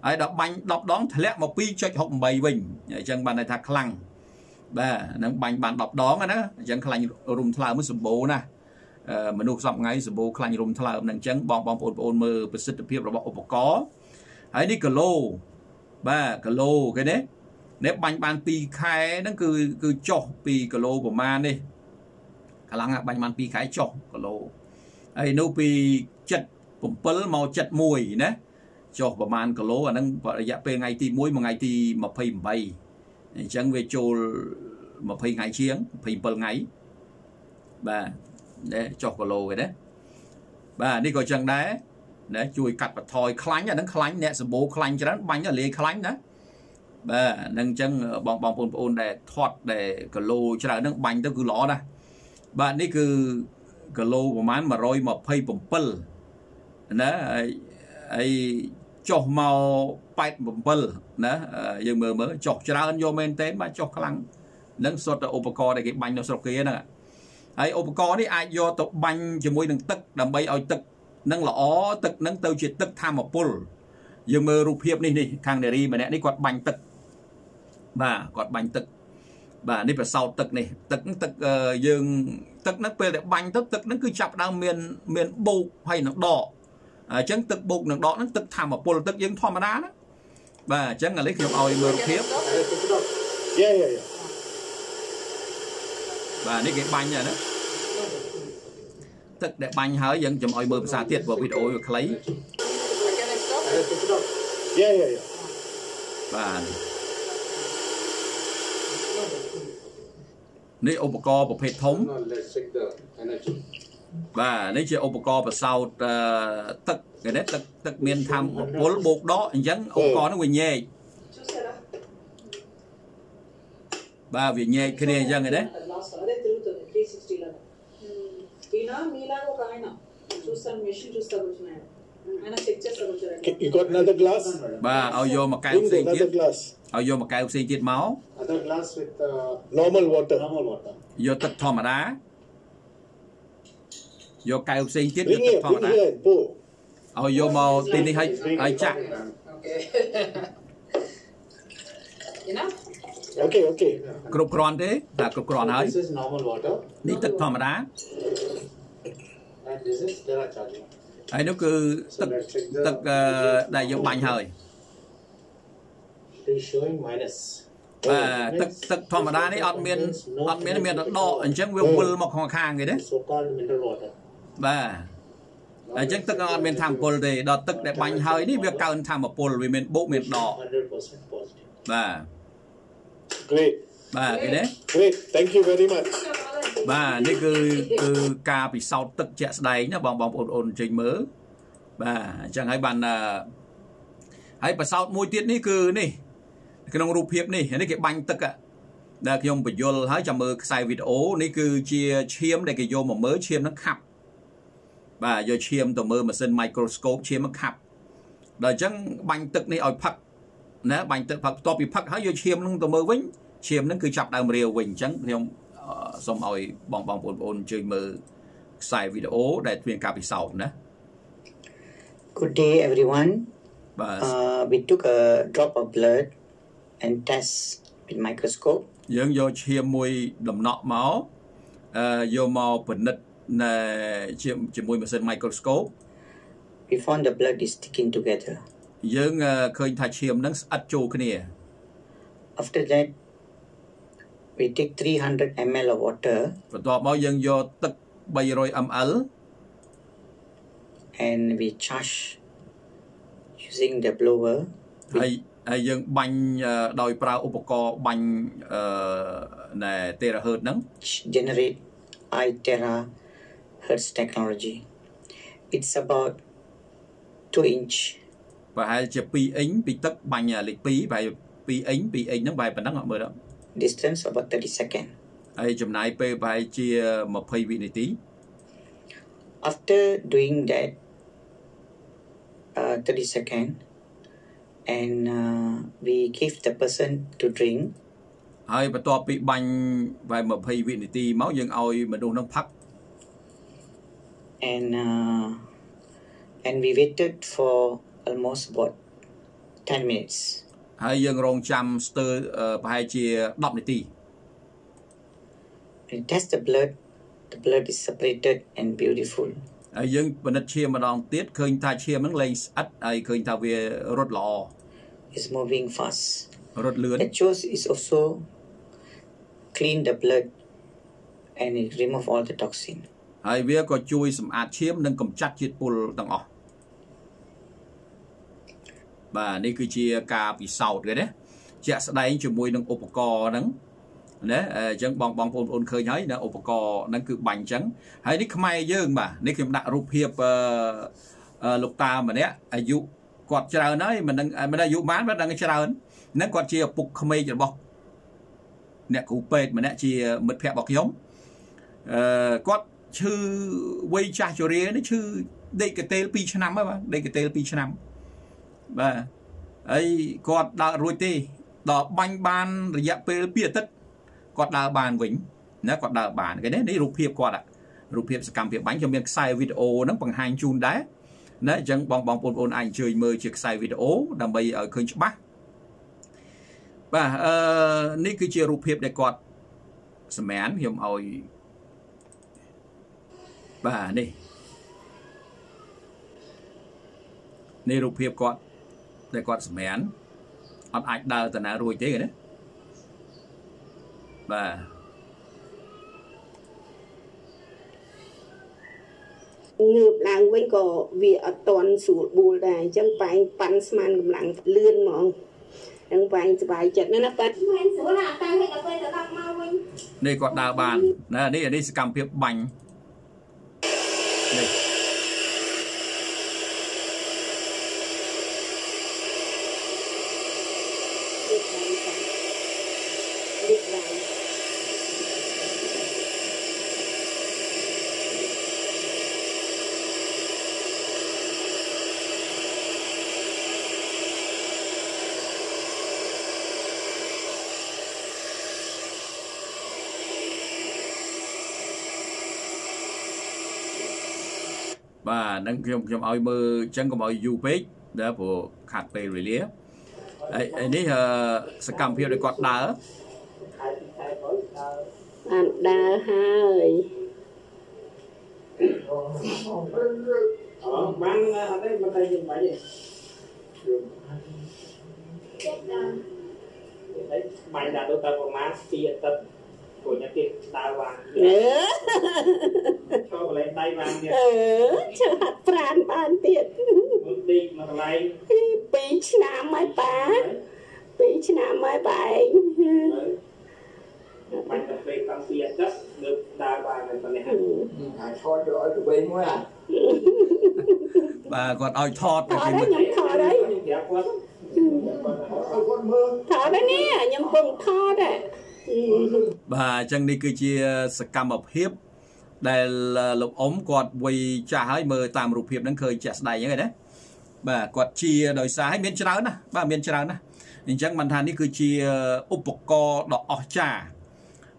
ấy đọc bánh đọc đón thật lẽ một pi chạch học phẩm bày bình chân bàn này thật khăn và nâng bánh bàn đọc đón đó chân khanh rung thơm mới sụp bố nè mà nụ dọc ngay dù bố khăn rùm thả nâng chân bóng bóng bóng bóng mơ bất sức tập hiệp rồi bóng bóng có hãy đi cờ lô bà cờ lô cái đấy nếp bánh bàn pì khai nâng cứ chọc pì cờ lô của man đi khả năng bánh bàn pì khai chọc cờ lô ấy nụ pì chật bóng bóng màu chật mùi ná chọc của man cờ lô nâng gọi dạ pê ngay tì mùi mà ngay tì mà phây mây chẳng về chô mà phây ngay chiếng phây bờ ngay bà để cho cờ lô cái đấy và đi coi chân đá để chui cắt và thòi khánh là nó khánh nè sờ bố khánh cho nó bánh là lấy khánh đó và nâng chân bong bong bồn bồn để thoát để cờ lô cho nó bánh tới cứ ló ra bạn đi cứ cờ lô của mán mà rồi mà phây bầm pơ đó ấy cho màu bạch bầm pơ đó giờ mờ mờ chọc cho nó vô men té mà chọc khăn nâng sọt ở opco để cái bánh nó sọt kia nè ấy ốp co đấy ai do tộc banh chỉ môi nâng tức đầm bay oi tức nâng lõ tức nâng tàu chuyện tức tham một pull giờ mơ rụp hiệp này này khang để đi mà nè đi quạt banh tức và quạt banh tức và đi phải sau tức này tức tức dương tức nó về để banh tức tức nó cứ chập đang miền miền bột hay nước đỏ trứng tức bột nước đỏ nó tức tham một pull tức dương thom mà đá đó và trứng là lấy kiểu oi mơ rụp hiệp và cái bánh này đó tức để bánh hỡi dân chùm ôi bơm xa tiết vào video được lấy và nếu ô co một hệ thống và nếu chơi ô co và sau tức cái đấy tức tức miền tham bốn bột đó dân ô co nó quỳnh nhê và việc nhẹ cái này dân này đấy bà ao vô một cái oxy tiết ao vô một cái oxy tiết máu vô tập thò mà đá vô cái oxy tiết vô tập thò mà đá ao vô màu tin đi hay hay chặt ok ok cột cron thế là cột cron ấy đi tật thò mà đá ấy nó cứ tật tật đại dương bành hơi và tật tật thò mà đá đấy ăn miên ăn miên miên đỏ anh chém vườn bùn mọc hoàng khang người đấy và anh chém tật ăn miên tham bùn thì đọt tật để bành hơi đi việc cao tham một bùn vì miên bộ miên đỏ và bà cái đấy thank you very much bà đây cứ từ ca bị sau tức chạy đấy nó bóng bóng ổn ổn trình mới bà chẳng hay bàn Hãy bà sao mùi tiết này cứ này cái nông rụp hiệp này cái bánh tức ạ. Đã khi ông bà dồn hãy cho mơ xài video này cứ chia chiếm để cái dồn mà mớ chiếm nó khắp. Và do chiếm tổ mơ mà xin microscope chiếm nó khắp. Đã chẳng bánh tức này ôi phật. Nó bánh tức phật tố bị phật hãy do chiếm nó tổ mơ vĩnh. Chiếm nó cứ chọc đàm rìu vĩnh chẳng thì ông xong ôi bóng bóng bóng bóng chơi mơ xài video để tuyên cà bị sầu nữa. Good day everyone. Uh, we took a drop of blood and test with microscope. Dường do chia môi đầm nọ máu, do màu phần nứt là chia chia môi mà xem microscope. We found the blood is sticking together. Dường khơi thay chia nắng ắt chua cái này. After that, we take three hundred milliliters of water. Và tọa máu dường do tắc bay rồi âm ẩn. And we charge using the blower. Hay hay dùng bánh đòi prao upoko bánh này terahertz nắng. Generate I terahertz technology. It's about two inch. Và hay chụp pi ánh pi tắc bánh là lịch pi bài pi ánh pi ánh nắng bài phần nắng họ mới đó. Distance about thirty seconds. Hay chụp này pi bài chia một phẩy vị này tí. After doing that, uh, thirty seconds, and uh, we give the person to drink. Hai bắt đầu bị banh vài mập hay vị nịt máu dưng oi mà đun nóng phắc. And uh, and we waited for almost about ten minutes. Hai dưng rong chăm stir vài chia đập nịt. We test the blood. The blood is separated and beautiful. Ai dưng bên đất chia mà đòn tiết khơi ta chia mắng lên ắt ai khơi ta về rốt lò. It's moving fast. Rốt lươn. The juice is also clean the blood and it remove all the toxin. Ai về có chui sẩm ạt chiếm nâng cầm chặt chiết pul tăng ọ. Bà này cứ chia cà bị sầu rồi đấy. Chia sau đây chỉ mùi nâng opco nâng. Nè chẳng bong bong ôn ôn khơi nhái nè ốp cò nâng cứ bành trắng hay nick may dương mà nick em đặt rụp hiệp lục ta mà nè ai dụ quạt chờ nói mình đang mình đang dụ bán vẫn đang chờ hơn nè quạt chia phục không may chờ bọc nè cụ pet mà nè chia mật phẹt bọc giống quạt chư quay cha chồi ré nó chư đây cái tê pi cho năm á đây cái tê pi cho năm và ấy quạt đặt ruồi tê đỏ banh ban rồi dạ pê pia tất quạt đào bàn vĩnh, nè quạt đào bàn cái đấy, đấy rụp hiệp quạt ạ, rụp hiệp sẽ cầm việc bánh cho miếng xay video nó bằng hai chun đá, nè chẳng bong bong ôn ôn anh chơi mơ chiếc xay video đầm bay ở khơi bắc, và nãy cứ chơi rụp hiệp để quạt, sẹn hiểm ỏi, và này, nãy rụp hiệp quạt, để quạt sẹn, ăn anh đào từ nào rồi thế cái đấy. Bà. Ngược lại với có việc ở toàn sủi bùa này chẳng phải bắn sman cầm lặng lươn mỏng chẳng phải bài chật nó nắp tắt đây còn đào bàn đây đây đây sẽ cầm việc bành và nâng trong trong ao mơ chẳng có mọi du page đã bộ khát tê rồi lía ấy đấy sẽ cầm phiêu để quạt đá đá hơi mạnh là đôi ta còn má tiền tật của nhà tiền đào vàng cho cái lấy tay vàng tiền cho hạt pran ban tiền đi mà lấy pin nam mai bá pin nam mai bảy mạnh tập về tăng tiền rất được đào vàng này toàn này hạt thoi rồi tụi bên mua à bà còn oi thoi đấy nhắm thoi đấy Bà chẳng đi cứ chia cam mập hiếp đây là lục ống quạt quỳ trả hơi mờ tạm rụp hiệp đang khơi chặt đầy như vậy đấy bà quạt chia đời xa hay miên trao nè bà miên trao nè nên chẳng bàn than đi cứ chia ốp bọc co đỏ trà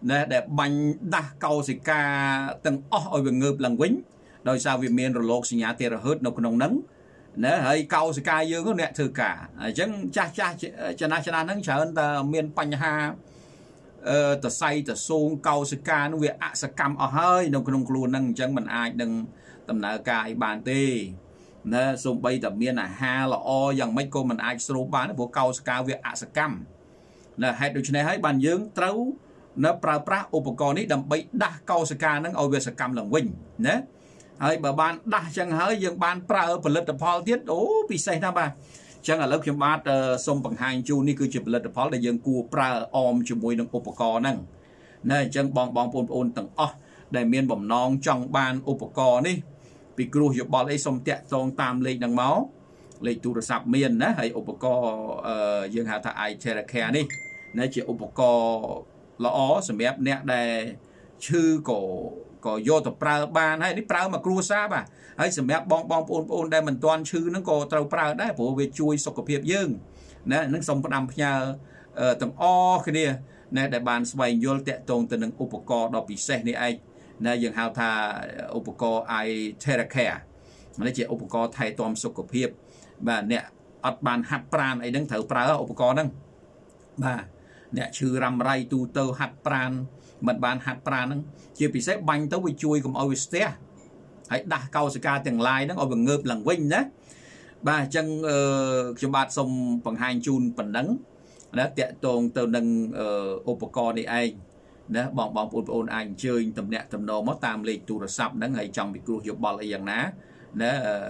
để để bánh đa câu xịt ca từng oi về ngợp lằng quýnh đời sao vì miên rồi lột xịt nhà Terahertz nó còn nồng nắng nè hơi câu xịt ca dương có nẹt thử cả chẳng cha cha cha na cha na nắng chờ hơn ta miên panh ha tờ say tờ xôn câu sự ca nó việc ạ sự cam ở hơi nông nông luôn nâng chân mình ai đừng tầm nợ cài bàn tê nè xôn bay tầm miên là ha là o dần mấy cô mình ai số ba nó bộ câu sự ca việc ạ sự cam nè hai đôi chân này hết bàn dưỡng trấu nó pra pra upcon ấy đầm bay đa câu sự ca nó ngồi về sự cam lần quỳnh nè hơi bà ban đa chân hơi dần ban pra ở phần lớp tập hoa tiết ố bị say tham bà chẳng là lớp chấm bát xong bằng hai chu ní cứ chụp lên tập pháo để dân cua pra om chụp mùi nông upcon nè này chẳng bong bong ôn ôn tầng o để miền bẩm non trong ban upcon ní bị cua chụp bò lấy xong tẹt xong tam lấy đằng máu lấy tu sập miền nè hay upcon dân hạ thải Terahertz ní này chỉ upcon lõ sầm ép nè để chư cổ có vô tập pra ban hay đi pra mà cua xa bà ấy sầm ép bong bong ôn ôn đây mình toàn chư nó có tàu pra đấy bố về chui sọc cọp hiệp dương nè nước sông Phan Nhờ tầm o cái nè nè đại bàn xoay vô tẹt tồn từ những upcon đọc bị xe này ai nè dường hào thà upcon ai Terahertz mà chỉ upcon thay toàn sọc cọp hiệp bà nè ọt bàn hạt pran ấy đang thở pra upcon đang bà nè chư ram ray tu tơ hạt pran mình bàn hạt pran chưa bị xếp banh tới với chui cùng oversteer hãy đặt câu sự ca tiền lai nó ở vườn ngợp lằng quanh đó bà chân chấm bát xong bằng hai chun phần đắng đã tẹt tồn từ nâng upcon đi anh đã bọn bọn ôn ôn anh chơi tầm nẹt tầm nô mất tam lì tu rồi sập đắng ngày chồng bị cua chụp bọt lại dần ná đã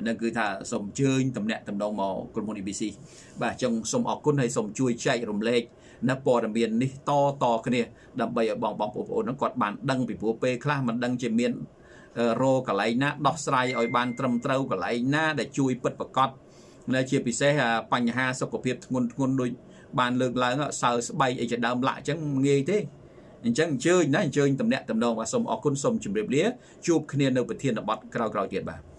nên cứ thả xong chơi tầm nẹt tầm nô màu con môn e bê xê bà chân xong ở côn hay xong chui chạy rồng lê nó bỏ đầm miền đi to to cái này đầm bây ở bóng bóng ốp ốp nó còn bàn đăng bị bố pê khá mình đăng trên miền rô cả lấy ná đọc sai ở bàn trầm trâu cả lấy ná để chui bật bật cọt là chia bị xe bằng ha sau cổ phiệp ngôn ngôn đôi bàn lực là nó sờ bay ấy chạy đâm lại chẳng nghe thế chẳng chơi nó chơi tầm nẹt tầm đầu và xong ở con sông chìm đẹp lía chụp cái này nó bị thiên là bọt cao cao tiền bà